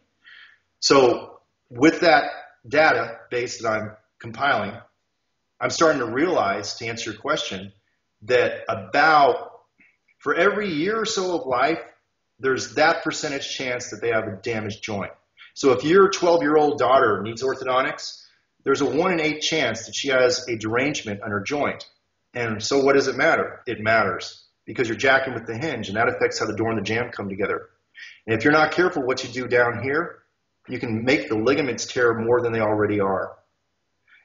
So with that data base that I'm compiling, I'm starting to realize, to answer your question, that for every year or so of life, there's that percentage chance that they have a damaged joint. So if your 12-year-old daughter needs orthodontics, there's a 1 in 8 chance that she has a derangement on her joint. And so what does it matter? It matters, because you're jacking with the hinge, and that affects how the door and the jamb come together. And if you're not careful what you do down here, you can make the ligaments tear more than they already are.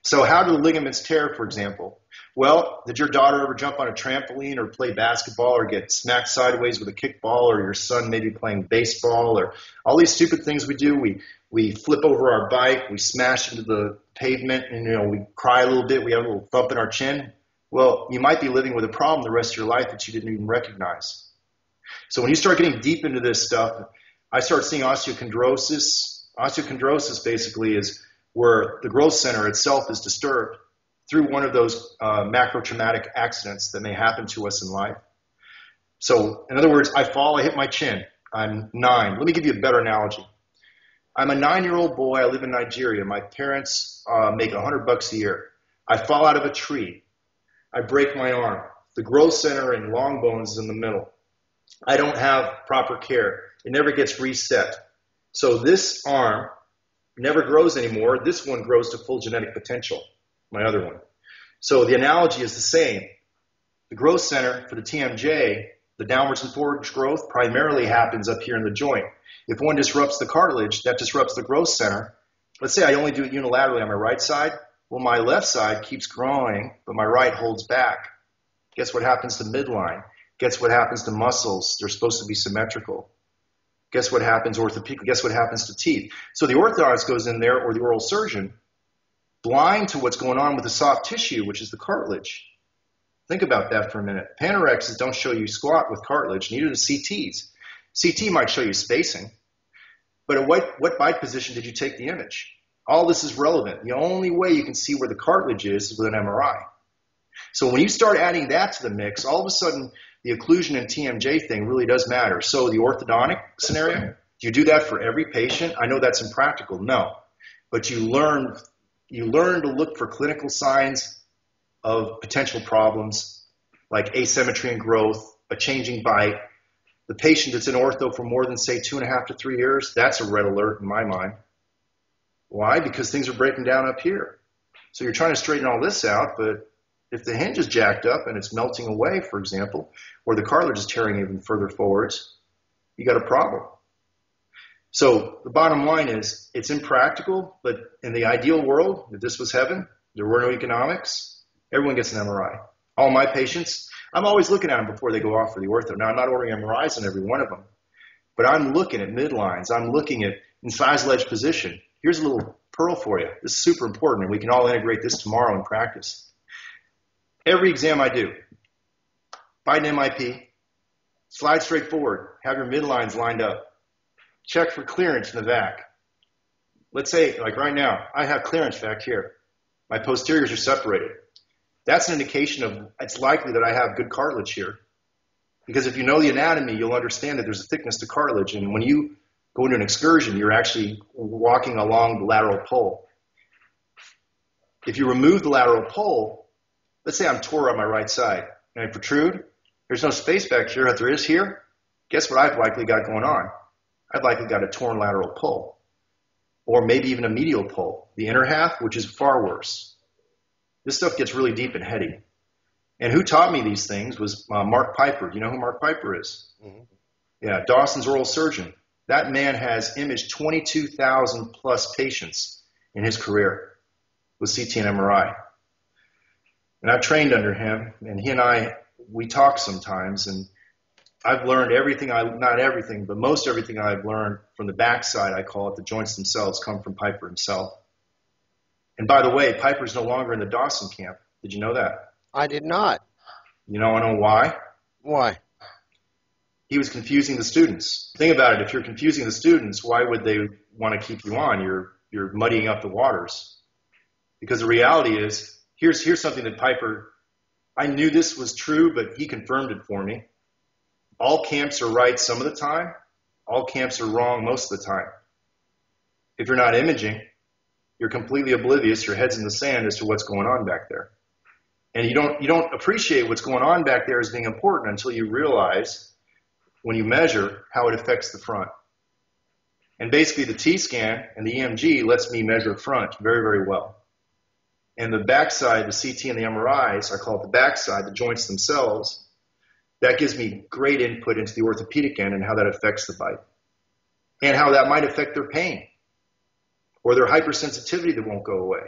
So how do the ligaments tear, for example? Well, did your daughter ever jump on a trampoline or play basketball or get smacked sideways with a kickball, or your son maybe playing baseball, or all these stupid things we do? We flip over our bike, we smash into the pavement, and we cry a little bit, we have a little thump in our chin. Well, you might be living with a problem the rest of your life that you didn't even recognize. So when you start getting deep into this stuff, I start seeing osteochondrosis. Osteochondrosis basically is where the growth center itself is disturbed through one of those macro-traumatic accidents that may happen to us in life. So in other words, I fall, I hit my chin. I'm 9. Let me give you a better analogy. I'm a 9-year-old boy. I live in Nigeria. My parents make $100 a year. I fall out of a tree. I break my arm. The growth center in long bones is in the middle. I don't have proper care. It never gets reset. So this arm never grows anymore. This one grows to full genetic potential, my other one. So the analogy is the same. The growth center for the TMJ, the downwards and forwards growth, primarily happens up here in the joint. If one disrupts the cartilage, that disrupts the growth center. Let's say I only do it unilaterally on my right side. Well, my left side keeps growing, but my right holds back. Guess what happens to midline? Guess what happens to muscles? They're supposed to be symmetrical. Guess what happens orthopedically? Guess what happens to teeth? So the orthodontist goes in there, or the oral surgeon, blind to what's going on with the soft tissue, which is the cartilage. Think about that for a minute. Panorexes don't show you squat with cartilage, neither do CTs. CT might show you spacing, but at what bite position did you take the image? All this is relevant. The only way you can see where the cartilage is with an MRI. So when you start adding that to the mix, all of a sudden the occlusion and TMJ thing really does matter. So the orthodontic scenario, do you do that for every patient? I know that's impractical, no. But you learn to look for clinical signs of potential problems like asymmetry in growth, a changing bite. The patient that's in ortho for more than, say, 2.5 to 3 years, that's a red alert in my mind. Why? Because things are breaking down up here. So you're trying to straighten all this out, but if the hinge is jacked up and it's melting away, for example, or the cartilage is tearing even further forwards, you got a problem. So the bottom line is it's impractical, but in the ideal world, if this was heaven, there were no economics, everyone gets an MRI. All my patients, I'm always looking at them before they go off for the ortho. Now, I'm not ordering MRIs on every one of them, but I'm looking at midlines. I'm looking at incised ledge position. Here's a little pearl for you. This is super important, and we can all integrate this tomorrow in practice. Every exam I do, find an MIP, slide straight forward, have your midlines lined up, check for clearance in the vac. Let's say, like right now, I have clearance back here. My posteriors are separated. That's an indication of it's likely that I have good cartilage here. Because if you know the anatomy, you'll understand that there's a thickness to cartilage, and when you go into an excursion, you're actually walking along the lateral pole. If you remove the lateral pole, let's say I'm tore on my right side and I protrude, there's no space back here. If there is here, guess what I've likely got going on? I've likely got a torn lateral pole, or maybe even a medial pole, the inner half, which is far worse. This stuff gets really deep and heady. And who taught me these things was Mark Piper. You know who Mark Piper is? Mm-hmm. Yeah, Dawson's oral surgeon. That man has imaged 22,000 plus patients in his career with CT and MRI. And I've trained under him, and he and I, we talk sometimes, and I've learned everything, not everything, but most everything I've learned from the backside, I call it, the joints themselves, come from Piper himself. And by the way, Piper's no longer in the Dawson camp. Did you know that? I did not. You know, I know why. Why? He was confusing the students. Think about it. If you're confusing the students, why would they want to keep you on? You're muddying up the waters. Because the reality is, here's something that Piper, I knew this was true, but he confirmed it for me. All camps are right some of the time. All camps are wrong most of the time. If you're not imaging, you're completely oblivious. Your head's in the sand as to what's going on back there. And you don't appreciate what's going on back there as being important until you realize when you measure how it affects the front. And basically the T-scan and the EMG lets me measure front very, very well. And the backside, the CT and the MRIs, I call it the backside, the joints themselves, that gives me great input into the orthopedic end and how that affects the bite and how that might affect their pain or their hypersensitivity that won't go away.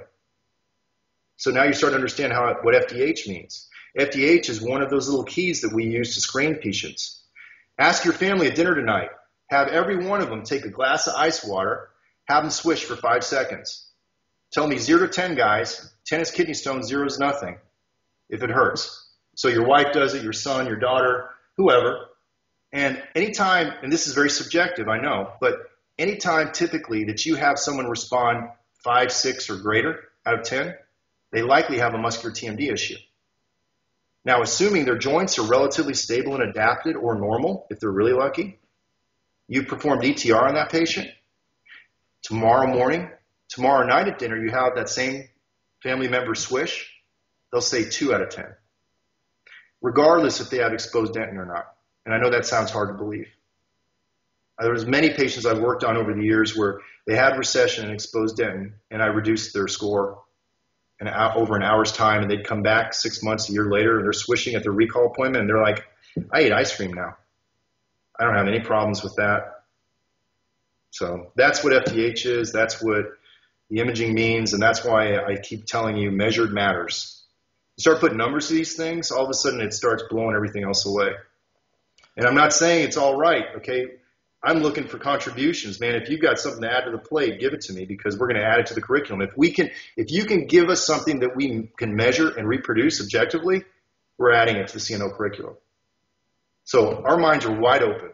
So now you start to understand what FDH means. FDH is one of those little keys that we use to screen patients. Ask your family at dinner tonight, have every one of them take a glass of ice water, have them swish for 5 seconds. Tell me 0 to 10 guys, 10 is kidney stones, 0 is nothing, if it hurts. So your wife does it, your son, your daughter, whoever. And anytime, and this is very subjective, I know, but anytime typically that you have someone respond 5, 6 or greater out of 10, they likely have a muscular TMD issue. Now, assuming their joints are relatively stable and adapted or normal, if they're really lucky, you perform DTR on that patient tomorrow morning. Tomorrow night at dinner, you have that same family member swish, they'll say 2 out of 10, regardless if they have exposed dentin or not. And I know that sounds hard to believe. There's many patients I've worked on over the years where they had recession and exposed dentin, and I reduced their score over an hour's time, and they'd come back 6 months, a year later, and they're swishing at their recall appointment, and they're like, I ate ice cream now. I don't have any problems with that. So that's what FDH is. That's what the imaging means, and that's why I keep telling you measured matters. You start putting numbers to these things, all of a sudden it starts blowing everything else away. And I'm not saying it's all right, okay? I'm looking for contributions, man. If you've got something to add to the plate, give it to me, because we're going to add it to the curriculum. If you can give us something that we can measure and reproduce objectively, we're adding it to the CNO curriculum. So our minds are wide open.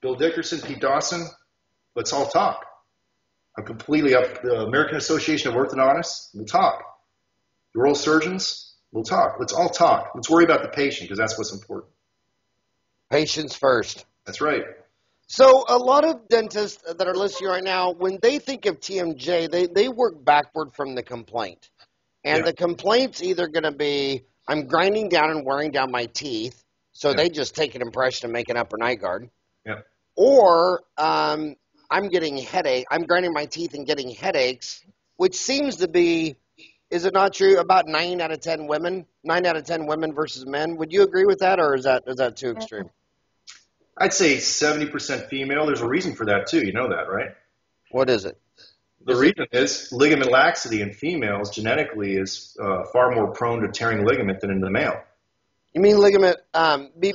Bill Dickerson, Pete Dawson, let's all talk. I'm completely up. The American Association of Orthodontists, we'll talk. The oral surgeons, we'll talk. Let's all talk. Let's worry about the patient, because that's what's important. Patients first. That's right. So a lot of dentists that are listening right now, when they think of TMJ, they work backward from the complaint. And the complaint's either going to be, I'm grinding down and wearing down my teeth, so they just take an impression and make an upper night guard. Yeah. Or I'm getting headache. I'm grinding my teeth and getting headaches, which seems to be, is it not true, about 9 out of 10 women? 9 out of 10 women versus men. Would you agree with that, or is that too extreme? I'd say 70% female. There's a reason for that, too. You know that, right? What is it? The reason is ligament laxity in females genetically is far more prone to tearing ligament than in the male. You mean ligament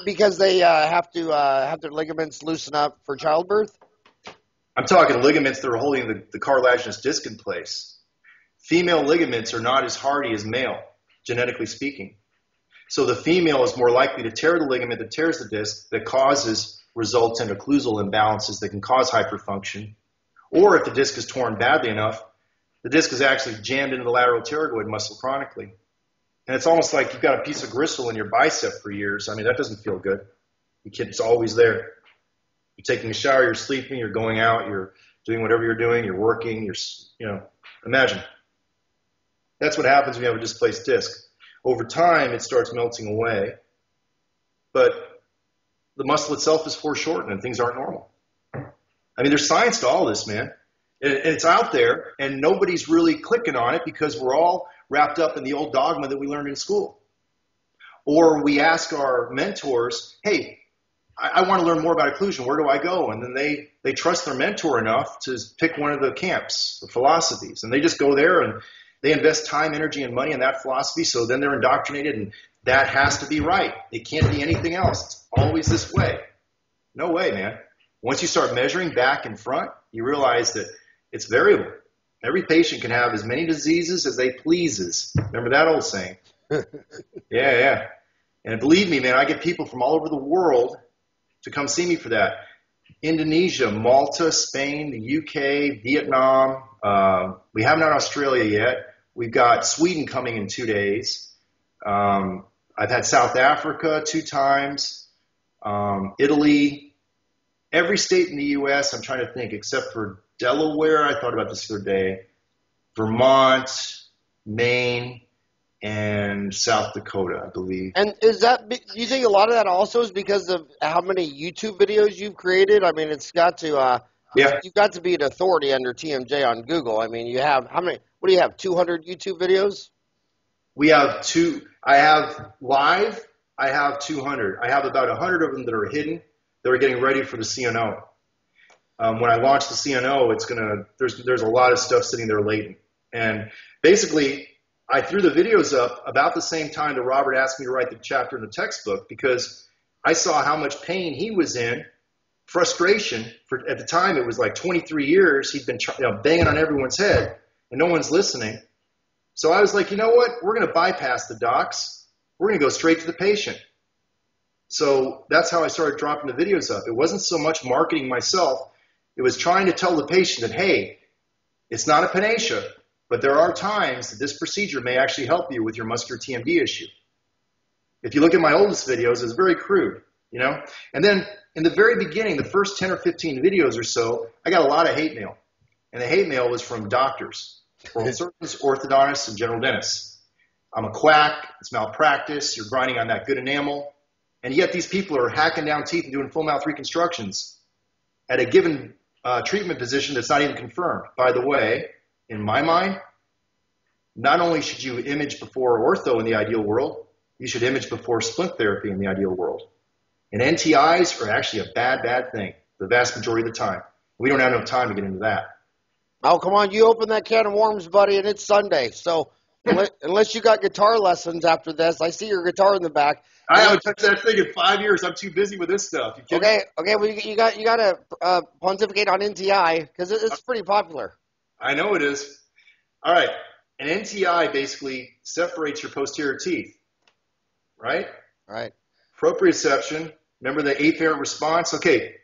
because they have their ligaments loosen up for childbirth? I'm talking ligaments that are holding the cartilaginous disc in place. Female ligaments are not as hardy as male, genetically speaking. So the female is more likely to tear the ligament that tears the disc that causes resultant occlusal imbalances that can cause hyperfunction. Or if the disc is torn badly enough, the disc is actually jammed into the lateral pterygoid muscle chronically. And it's almost like you've got a piece of gristle in your bicep for years. I mean, that doesn't feel good. It's always there. You're taking a shower, you're sleeping, you're going out, you're doing whatever you're doing, you're working, imagine. That's what happens when you have a displaced disc. Over time, it starts melting away, but the muscle itself is foreshortened and things aren't normal. I mean, there's science to all this, man. And it's out there, and nobody's really clicking on it because we're all wrapped up in the old dogma that we learned in school. Or we ask our mentors, hey, I want to learn more about occlusion. Where do I go? And then they trust their mentor enough to pick one of the camps, the philosophies, and they just go there and they invest time, energy, and money in that philosophy, so then they're indoctrinated, and that has to be right. It can't be anything else. It's always this way. No way, man. Once you start measuring back and front, you realize that it's variable. Every patient can have as many diseases as they pleases. Remember that old saying? Yeah. And believe me, man, I get people from all over the world to come see me for that. Indonesia, Malta, Spain, the UK, Vietnam. We haven't had Australia yet. We've got Sweden coming in 2 days. I've had South Africa 2 times, Italy, every state in the U.S. I'm trying to think, except for Delaware. I thought about this the other day, Vermont, Maine, and South Dakota, I believe. And is that, do you think a lot of that also is because of how many YouTube videos you've created? I mean, it's got to, you've got to be an authority under TMJ on Google. I mean, you have, what do you have, 200 YouTube videos? We have 2. I have live. I have 200. I have about 100 of them that are hidden that are getting ready for the CNO. When I launch the CNO, there's a lot of stuff sitting there latent. And basically, I threw the videos up about the same time that Robert asked me to write the chapter in the textbook, because I saw how much pain he was in, frustration. At the time, it was like 23 years. He'd been banging on everyone's head, and no one's listening. So I was like, you know what? We're going to bypass the docs. We're going to go straight to the patient. So that's how I started dropping the videos up. It wasn't so much marketing myself. It was trying to tell the patient that, hey, it's not a panacea, but there are times that this procedure may actually help you with your muscular TMD issue. If you look at my oldest videos, it's very crude, And then in the very beginning, the first 10 or 15 videos or so, I got a lot of hate mail. And the hate mail was from doctors, oral surgeons, orthodontists, and general dentists. I'm a quack. It's malpractice. You're grinding on that good enamel. And yet these people are hacking down teeth and doing full mouth reconstructions at a given treatment position that's not even confirmed. By the way, in my mind, not only should you image before ortho in the ideal world, you should image before splint therapy in the ideal world. And NTIs are actually a bad, bad thing the vast majority of the time. We don't have enough time to get into that. Oh, come on. You open that can of worms, buddy, and it's Sunday. So Unless you got guitar lessons after this. I see your guitar in the back. I haven't touched that thing in 5 years. I'm too busy with this stuff. You kidding? Okay. Well, you got to pontificate on NTI because it's pretty popular. I know it is. All right. An NTI basically separates your posterior teeth, right? Right. Proprioception. Remember the afferent response? Okay.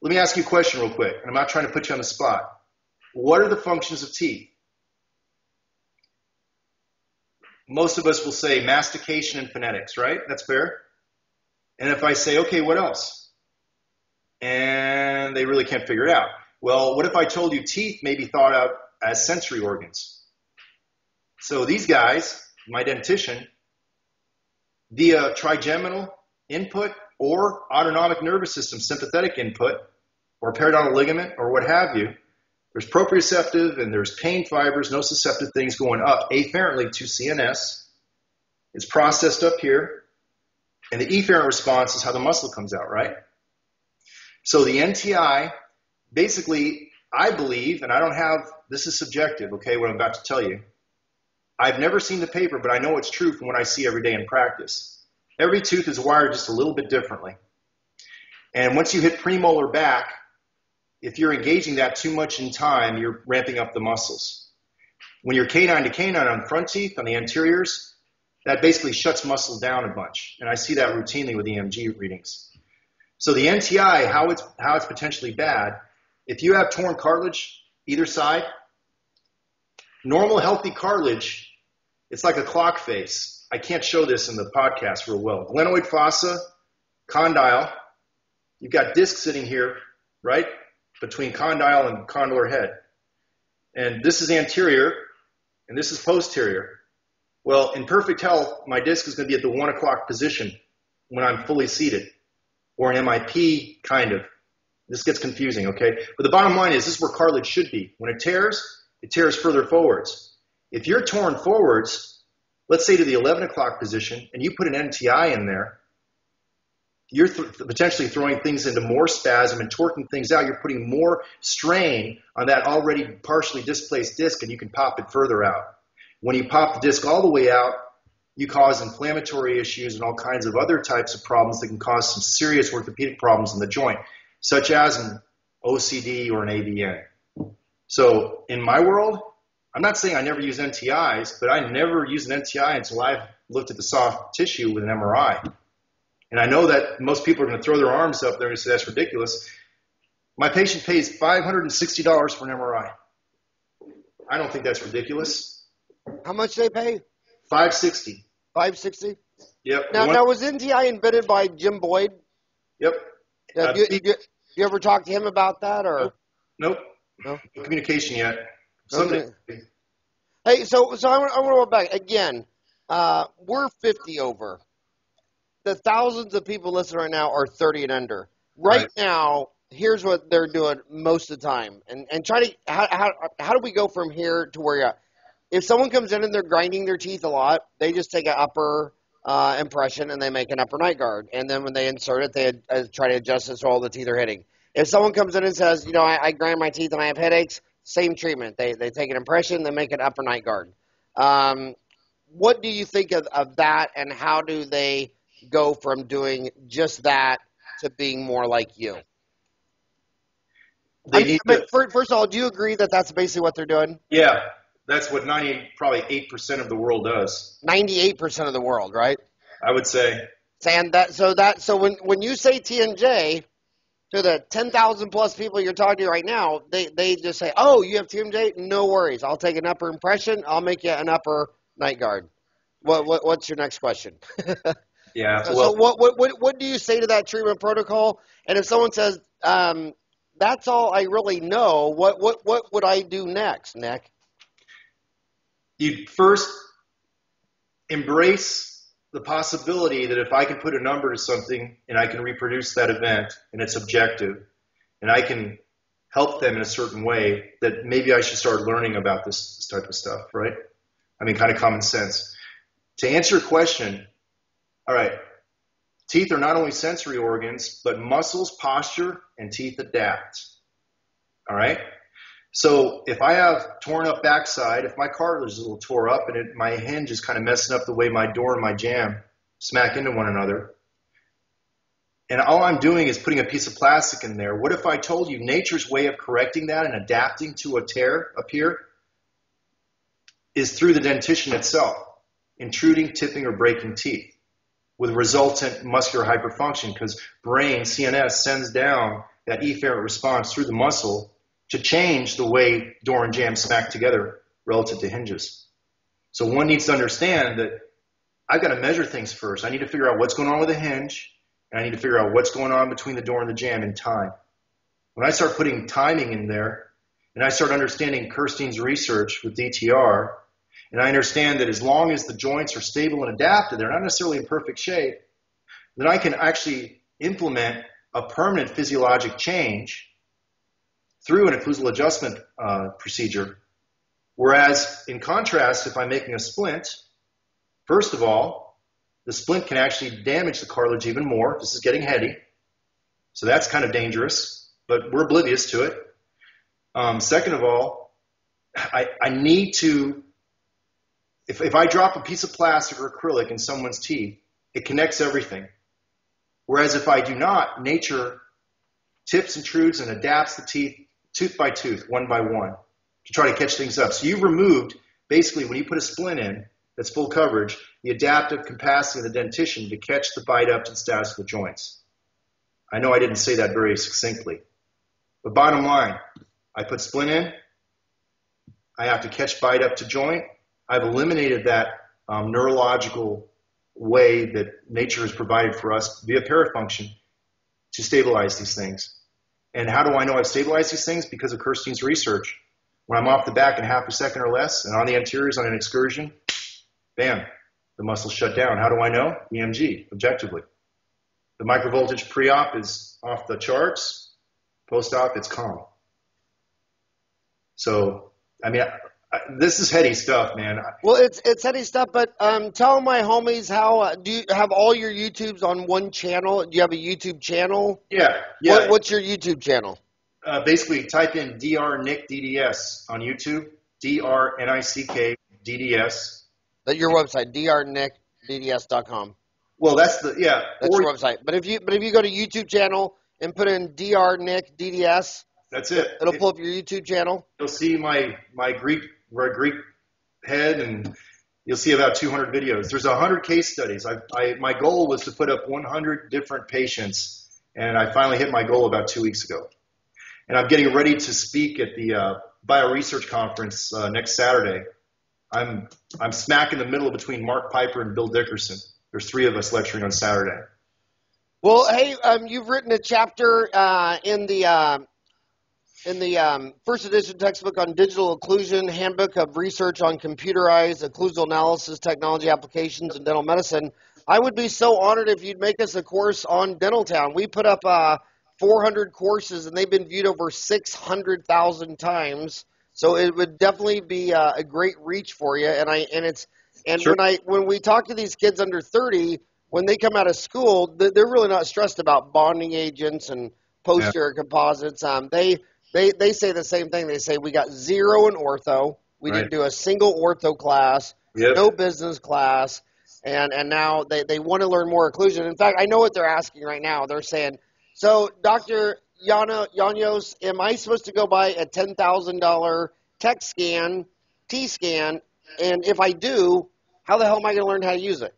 Let me ask you a question real quick, and I'm not trying to put you on the spot. What are the functions of teeth? Most of us will say mastication and phonetics, right? That's fair. And if I say, okay, what else? And they really can't figure it out. Well, what if I told you teeth may be thought of as sensory organs? So these guys, my dentition, via trigeminal input or autonomic nervous system, sympathetic input, or periodontal ligament or what have you, there's proprioceptive and there's pain fibers, nociceptive things going up afferently to CNS. It's processed up here. And the efferent response is how the muscle comes out, right? So the NTI, basically, I believe, and I don't have, this is subjective, okay, what I'm about to tell you. I've never seen the paper, but I know it's true from what I see every day in practice. Every tooth is wired just a little bit differently. And once you hit premolar back, if you're engaging that too much in time, you're ramping up the muscles. When you're canine to canine on front teeth, on the anteriors, that basically shuts muscle down a bunch. And I see that routinely with EMG readings. So the NTI, how it's potentially bad, if you have torn cartilage either side, normal healthy cartilage, it's like a clock face. I can't show this in the podcast real well. Glenoid fossa, condyle, you've got discs sitting here, right? Between condyle and condylar head. And this is anterior, and this is posterior. Well, in perfect health, my disc is going to be at the 1 o'clock position when I'm fully seated, or an MIP, kind of. This gets confusing, okay? But the bottom line is this is where cartilage should be. When it tears further forwards. If you're torn forwards, let's say to the 11 o'clock position, and you put an NTI in there, you're potentially throwing things into more spasm and torquing things out. You're putting more strain on that already partially displaced disc, and you can pop it further out. When you pop the disc all the way out, you cause inflammatory issues and all kinds of other types of problems that can cause some serious orthopedic problems in the joint, such as an OCD or an AVN. So in my world, I'm not saying I never use NTIs, but I never use an NTI until I've looked at the soft tissue with an MRI. And I know that most people are going to throw their arms up. They're going to say, that's ridiculous. My patient pays $560 for an MRI. I don't think that's ridiculous. How much do they pay? $560. $560? Yep. Now, was NTI invented by Jim Boyd? Yep. Now, do you ever talk to him about that? Or? Nope. No? No communication yet. Someday. Okay. Hey, so I want to go back. Again, we're 50 over. The thousands of people listening right now are 30 and under. Right now, here's what they're doing most of the time. And try to how do we go from here to where you're at? If someone comes in and they're grinding their teeth a lot, they just take an upper impression and they make an upper night guard. And then when they insert it, they try to adjust it so all the teeth are hitting. If someone comes in and says, you know, I grind my teeth and I have headaches, same treatment. They take an impression, they make an upper night guard. What do you think of that, and how do they go from doing just that to being more like you? First of all, do you agree that that's basically what they're doing? Yeah, that's what probably 8% of the world does. 98% of the world, right? I would say. And so when you say TMJ to the 10,000 plus people you're talking to right now, they just say, oh, you have TMJ? No worries. I'll take an upper impression. I'll make you an upper night guard. What's your next question? Yeah. So what do you say to that treatment protocol? And if someone says, that's all I really know, what would I do next, Nick? You'd first embrace the possibility that if I can put a number to something and I can reproduce that event and it's objective and I can help them in a certain way, that maybe I should start learning about this type of stuff, right? I mean, kind of common sense. To answer your question, all right, teeth are not only sensory organs, but muscles, posture, and teeth adapt, all right? So if I have torn up backside, if my cartilage is a little tore up and my hinge is kind of messing up the way my door and my jamb smack into one another, and all I'm doing is putting a piece of plastic in there, what if I told you nature's way of correcting that and adapting to a tear up here is through the dentition itself, intruding, tipping, or breaking teeth with resultant muscular hyperfunction, because brain, CNS, sends down that efferent response through the muscle to change the way door and jamb smack together relative to hinges. So one needs to understand that I've got to measure things first. I need to figure out what's going on with the hinge, and I need to figure out what's going on between the door and the jamb in time. When I start putting timing in there, and I start understanding Kerstein's research with DTR, and I understand that as long as the joints are stable and adapted, they're not necessarily in perfect shape, then I can actually implement a permanent physiologic change through an occlusal adjustment procedure. Whereas in contrast, if I'm making a splint, first of all, the splint can actually damage the cartilage even more. This is getting heady. So that's kind of dangerous, but we're oblivious to it. Second of all, I need to, if I drop a piece of plastic or acrylic in someone's teeth, it connects everything. Whereas if I do not, nature tips, intrudes, and adapts the teeth, tooth by tooth, one by one, to try to catch things up. So you've removed, basically, when you put a splint in that's full coverage, the adaptive capacity of the dentition to catch the bite-up and status of the joints. I know I didn't say that very succinctly. But bottom line, I put splint in, I have to catch bite-up to joint. I've eliminated that neurological way that nature has provided for us via parafunction to stabilize these things. And how do I know I've stabilized these things? Because of Kerstein's research. When I'm off the back in half a second or less, and on the anteriors on an excursion, bam, the muscle's shut down. How do I know? EMG, objectively. The microvoltage pre-op is off the charts. Post-op, it's calm. So, I mean, this is heady stuff, man. Well, it's heady stuff, but tell my homies how do you have all your YouTubes on one channel? Do you have a YouTube channel? Yeah. What's your YouTube channel? Basically, type in Dr. Nick DDS on YouTube. DrNickDDS. That's your website, drnickdds.com. Well, that's the that's your website. But if you go to YouTube channel and put in Dr. Nick DDS, that's it. It'll pull up your YouTube channel. You'll see my Greek head, and you'll see about 200 videos. There's 100 case studies. My goal was to put up 100 different patients, and I finally hit my goal about 2 weeks ago. And I'm getting ready to speak at the bioresearch conference next Saturday. I'm smack in the middle between Mark Piper and Bill Dickerson. There's three of us lecturing on Saturday. Well, hey, you've written a chapter in the first edition textbook on digital occlusion, handbook of research on computerized occlusal analysis technology applications in dental medicine. I would be so honored if you'd make us a course on Dentaltown. We put up 400 courses, and they've been viewed over 600,000 times. So it would definitely be a great reach for you. Sure. when we talk to these kids under 30, when they come out of school, they're really not stressed about bonding agents and posterior composites. They say the same thing. They say we got zero in ortho. We didn't do a single ortho class, no business class, and now they want to learn more occlusion. In fact, I know what they're asking right now. They're saying, so Dr. Yiannios, am I supposed to go buy a $10,000 T-scan, and if I do, how the hell am I going to learn how to use it?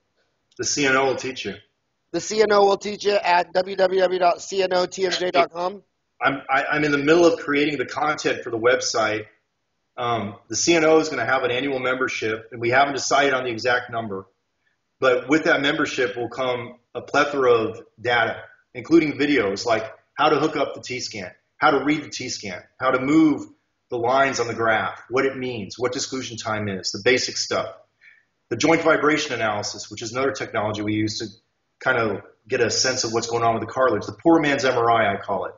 The CNO will teach you. The CNO will teach you at www.cnotmj.com. I'm in the middle of creating the content for the website. The CNO is going to have an annual membership, and we haven't decided on the exact number. But with that membership will come a plethora of data, including videos like how to hook up the T-scan, how to read the T-scan, how to move the lines on the graph, what it means, what disclusion time is, the basic stuff. The joint vibration analysis, which is another technology we use to kind of get a sense of what's going on with the cartilage. The poor man's MRI, I call it.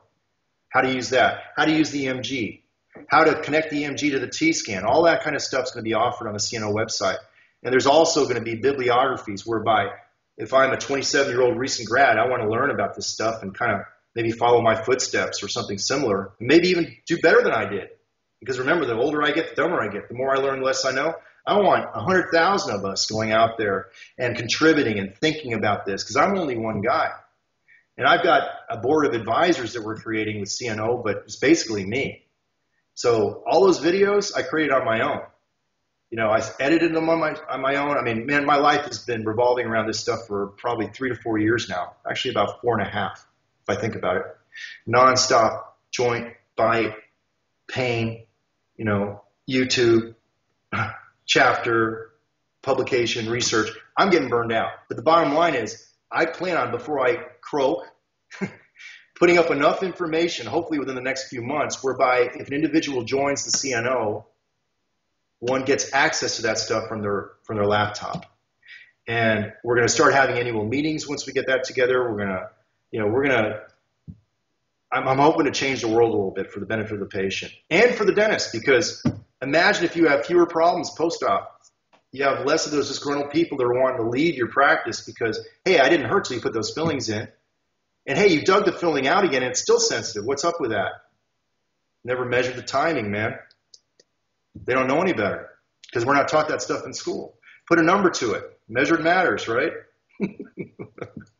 How to use that, how to use the EMG, how to connect the EMG to the T-scan, all that kind of stuff is going to be offered on the CNO website. And there's also going to be bibliographies whereby if I'm a 27-year-old recent grad, I want to learn about this stuff and kind of maybe follow my footsteps or something similar, and maybe even do better than I did. Because remember, the older I get, the dumber I get. The more I learn, the less I know. I want 100,000 of us going out there and contributing and thinking about this, because I'm only one guy. And I've got a board of advisors that we're creating with CNO, but it's basically me. So all those videos I created on my own. You know, I edited them on my own. I mean, man, my life has been revolving around this stuff for probably 3 to 4 years now. Actually, about 4.5, if I think about it. Nonstop, joint, bite, pain, you know, YouTube, chapter, publication, research. I'm getting burned out. But the bottom line is, I plan on, before I croak, putting up enough information, hopefully within the next few months, whereby if an individual joins the CNO, one gets access to that stuff from their laptop. And we're going to start having annual meetings once we get that together. I'm hoping to change the world a little bit for the benefit of the patient and for the dentist, because imagine if you have fewer problems post-op. You have less of those disgruntled people that are wanting to leave your practice because, hey, I didn't hurt till you put those fillings in. And, hey, you dug the filling out again and it's still sensitive. What's up with that? Never measured the timing, man. They don't know any better because we're not taught that stuff in school. Put a number to it. Measured matters, right?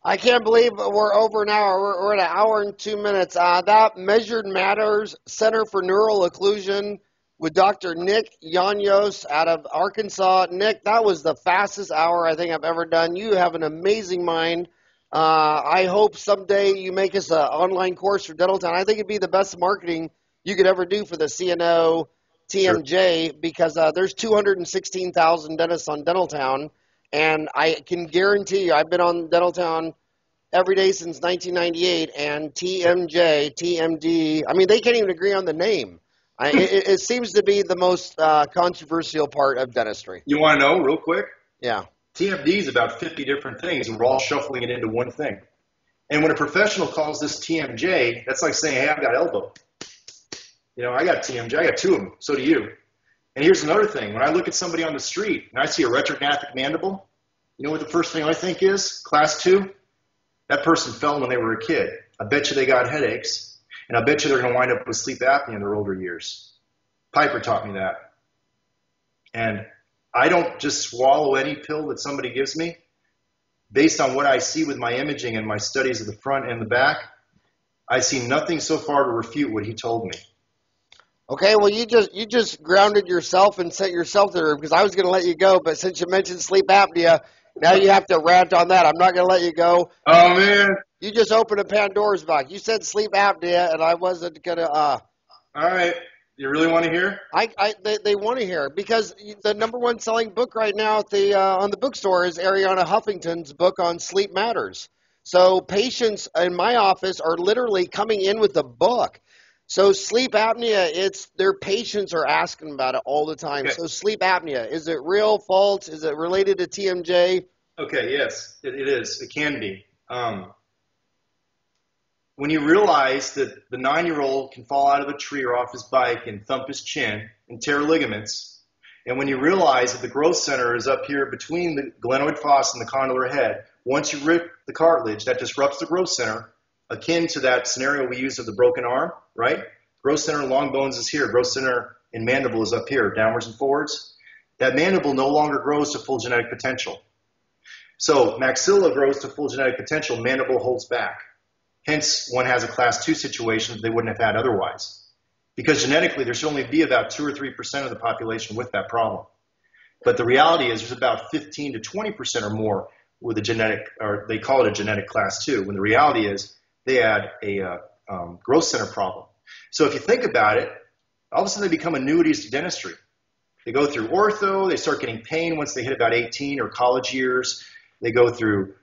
I can't believe we're over an hour. We're at an hour and 2 minutes. That Measured Matters Center for Neural Occlusion with Dr. Nick Yiannios out of Arkansas. Nick, that was the fastest hour I think I've ever done. You have an amazing mind. I hope someday you make us an online course for Dentaltown. I think it'd be the best marketing you could ever do for the CNO TMJ, sure, because there's 216,000 dentists on Dentaltown. And I can guarantee you, I've been on Dentaltown every day since 1998, and TMJ, TMD, I mean, they can't even agree on the name. It seems to be the most controversial part of dentistry. You want to know real quick? Yeah. TMD is about 50 different things, and we're all shuffling it into one thing. And when a professional calls this TMJ, that's like saying, hey, I've got elbow. You know, I got TMJ. I got two of them. So do you. And here's another thing. When I look at somebody on the street and I see a retrognathic mandible, you know what the first thing I think is? Class 2? That person fell when they were a kid. I bet you they got headaches, and I bet you they're going to wind up with sleep apnea in their older years. Piper taught me that. And I don't just swallow any pill that somebody gives me. Based on what I see with my imaging and my studies of the front and the back, I see nothing so far to refute what he told me. Okay, well, you just grounded yourself and set yourself there, because I was going to let you go, but since you mentioned sleep apnea, now you have to rant on that. I'm not going to let you go. Oh, man. You just opened a Pandora's box. You said sleep apnea, and I wasn't going to All right. You really want to hear? They want to hear, because the #1 selling book right now at the on the bookstore is Arianna Huffington's book on sleep matters. So patients in my office are literally coming in with a book. So sleep apnea, their patients are asking about it all the time. Okay. So sleep apnea, is it real, false? Is it related to TMJ? Okay, yes, it is. It can be. When you realize that the 9-year-old can fall out of a tree or off his bike and thump his chin and tear ligaments, and when you realize that the growth center is up here between the glenoid fossa and the condylar head, once you rip the cartilage, that disrupts the growth center, akin to that scenario we used of the broken arm, right? Growth center long bones is here. Growth center and mandible is up here, downwards and forwards. That mandible no longer grows to full genetic potential. So maxilla grows to full genetic potential, mandible holds back. Hence, one has a class 2 situation that they wouldn't have had otherwise. Because genetically, there should only be about 2 or 3% of the population with that problem. But the reality is there's about 15 to 20% or more with a genetic, or they call it a genetic class 2, when the reality is they had a growth center problem. So if you think about it, all of a sudden they become annuities to dentistry. They go through ortho, they start getting pain once they hit about 18 or college years. They go through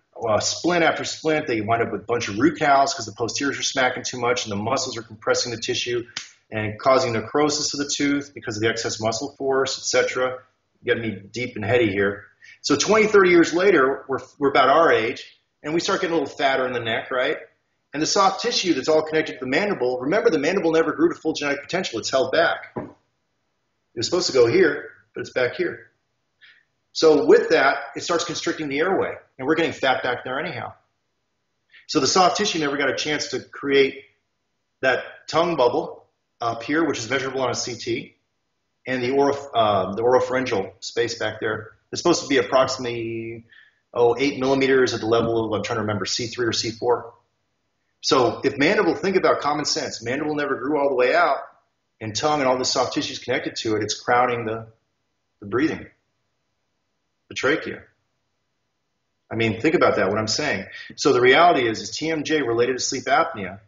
splint after splint. They wind up with a bunch of root canals because the posteriors are smacking too much and the muscles are compressing the tissue and causing necrosis of the tooth because of the excess muscle force, etc. Getting me deep and heady here. So 20, 30 years later, we're about our age, and we start getting a little fatter in the neck, right? And the soft tissue that's all connected to the mandible, remember the mandible never grew to full genetic potential. It's held back. It was supposed to go here, but it's back here. So with that, it starts constricting the airway, and we're getting fat back there anyhow. So the soft tissue never got a chance to create that tongue bubble up here, which is measurable on a CT, and the oropharyngeal space back there. It's supposed to be approximately 8 millimeters at the level of, I'm trying to remember, C3 or C4. So if mandible, think about common sense. Mandible never grew all the way out, and tongue and all the soft tissues connected to it, it's crowding the breathing, the trachea. I mean, think about that, what I'm saying. So the reality is TMJ related to sleep apnea?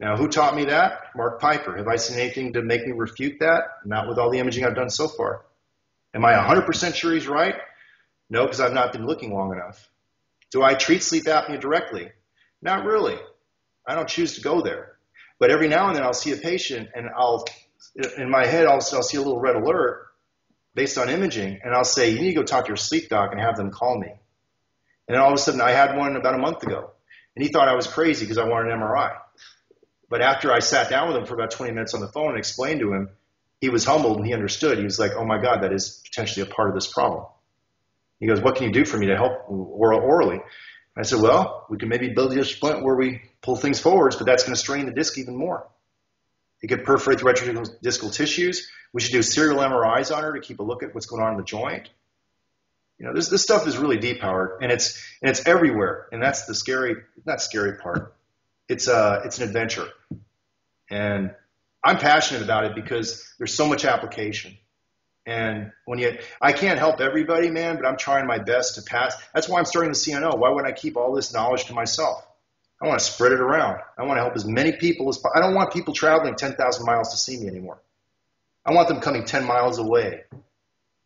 Now, who taught me that? Mark Piper. Have I seen anything to make me refute that? Not with all the imaging I've done so far. Am I 100% sure he's right? No, because I've not been looking long enough. Do I treat sleep apnea directly? Not really. I don't choose to go there. But every now and then I'll see a patient and in my head, I'll see a little red alert based on imaging, and I'll say, you need to go talk to your sleep doc and have them call me. And then all of a sudden, I had one about a month ago, and he thought I was crazy because I wanted an MRI. But after I sat down with him for about 20 minutes on the phone and explained to him, he was humbled and he understood. He was like, oh my God, that is potentially a part of this problem. He goes, what can you do for me to help orally? I said, well, we can maybe build a splint where we pull things forwards, but that's going to strain the disc even more. It could perforate the retrodiscal tissues. We should do serial MRIs on her to keep a look at what's going on in the joint. You know, this stuff is really deep, Howard, and it's everywhere. And that's the scary, not scary part. It's an adventure. And I'm passionate about it because there's so much application. And when I can't help everybody, man, but I'm trying my best to pass. That's why I'm starting the CNO. Why wouldn't I keep all this knowledge to myself? I want to spread it around. I want to help as many people as possible. I don't want people traveling 10,000 miles to see me anymore. I want them coming 10 miles away.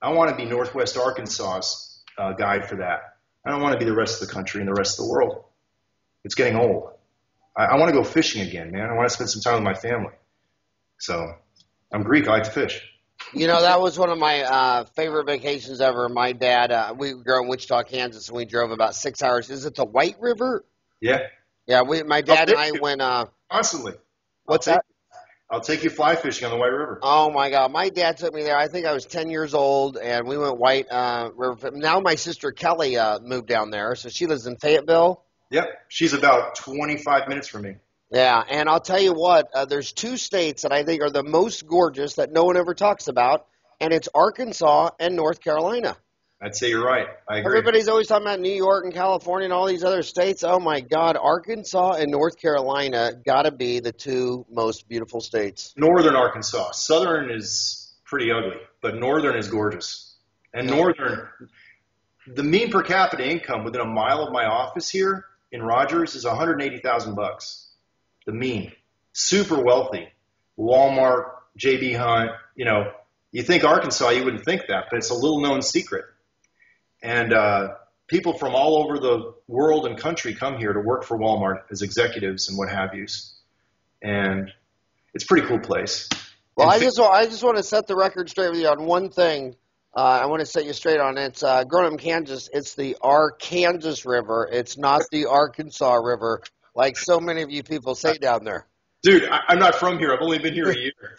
I want to be Northwest Arkansas's guide for that. I don't want to be the rest of the country and the rest of the world. It's getting old. I want to go fishing again, man. I want to spend some time with my family. So I'm Greek. I like to fish. You know, that was one of my favorite vacations ever. My dad, we grew up in Wichita, Kansas, and we drove about 6 hours. Is it the White River? Yeah. Yeah, my dad and I went. Constantly. What's that? I'll take you fly fishing on the White River. Oh, my God. My dad took me there. I think I was 10 years old, and we went White River. Now my sister Kelly moved down there, so she lives in Fayetteville. Yep. She's about 25 minutes from me. Yeah, and I'll tell you what, there's two states that I think are the most gorgeous that no one ever talks about, and it's Arkansas and North Carolina. I'd say you're right. I agree. Everybody's always talking about New York and California and all these other states. Oh, my God, Arkansas and North Carolina got to be the two most beautiful states. Northern Arkansas. Southern is pretty ugly, but northern is gorgeous. And northern, the mean per capita income within a mile of my office here in Rogers is $180,000. The mean, super wealthy, Walmart, J.B. Hunt, you know, you think Arkansas, you wouldn't think that, but it's a little known secret. And people from all over the world and country come here to work for Walmart as executives and what have yous. And it's a pretty cool place. Well, I just want to set the record straight with you on one thing. I want to set you straight on it. It's growing up in Kansas. It's the Arkansas River. It's not the Arkansas River, like so many of you people say down there. Dude, I'm not from here. I've only been here a year.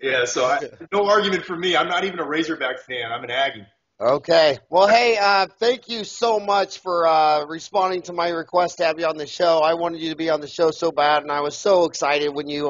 Yeah, so no argument for me. I'm not even a Razorback fan. I'm an Aggie. Okay. Well, hey, thank you so much for responding to my request to have you on the show. I wanted you to be on the show so bad, and I was so excited when you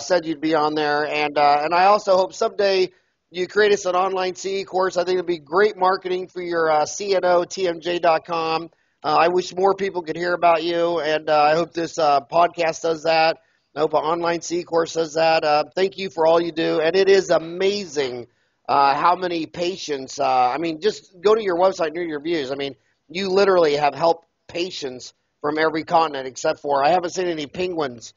said you'd be on there. And I also hope someday you create us an online CE course. I think it'd be great marketing for your CNO, TMJ.com. I wish more people could hear about you, and I hope this podcast does that. I hope an online CE course does that. Thank you for all you do, and it is amazing how many patients. I mean, just go to your website and do your views. I mean, you literally have helped patients from every continent except for I haven't seen any penguins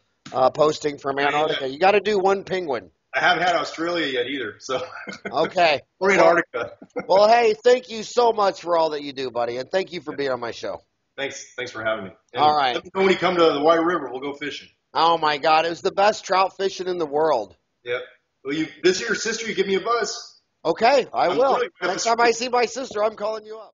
posting from Antarctica. You got to do one penguin. I haven't had Australia yet either, so. Okay. Or Antarctica. Well, hey, thank you so much for all that you do, buddy, and thank you for being on my show. Thanks for having me. And all right. When you come to the White River, we'll go fishing. Oh, my God. It was the best trout fishing in the world. Yep. Well, you visit your sister, you give me a buzz. Okay, I will. Next time I see my sister, I'm calling you up.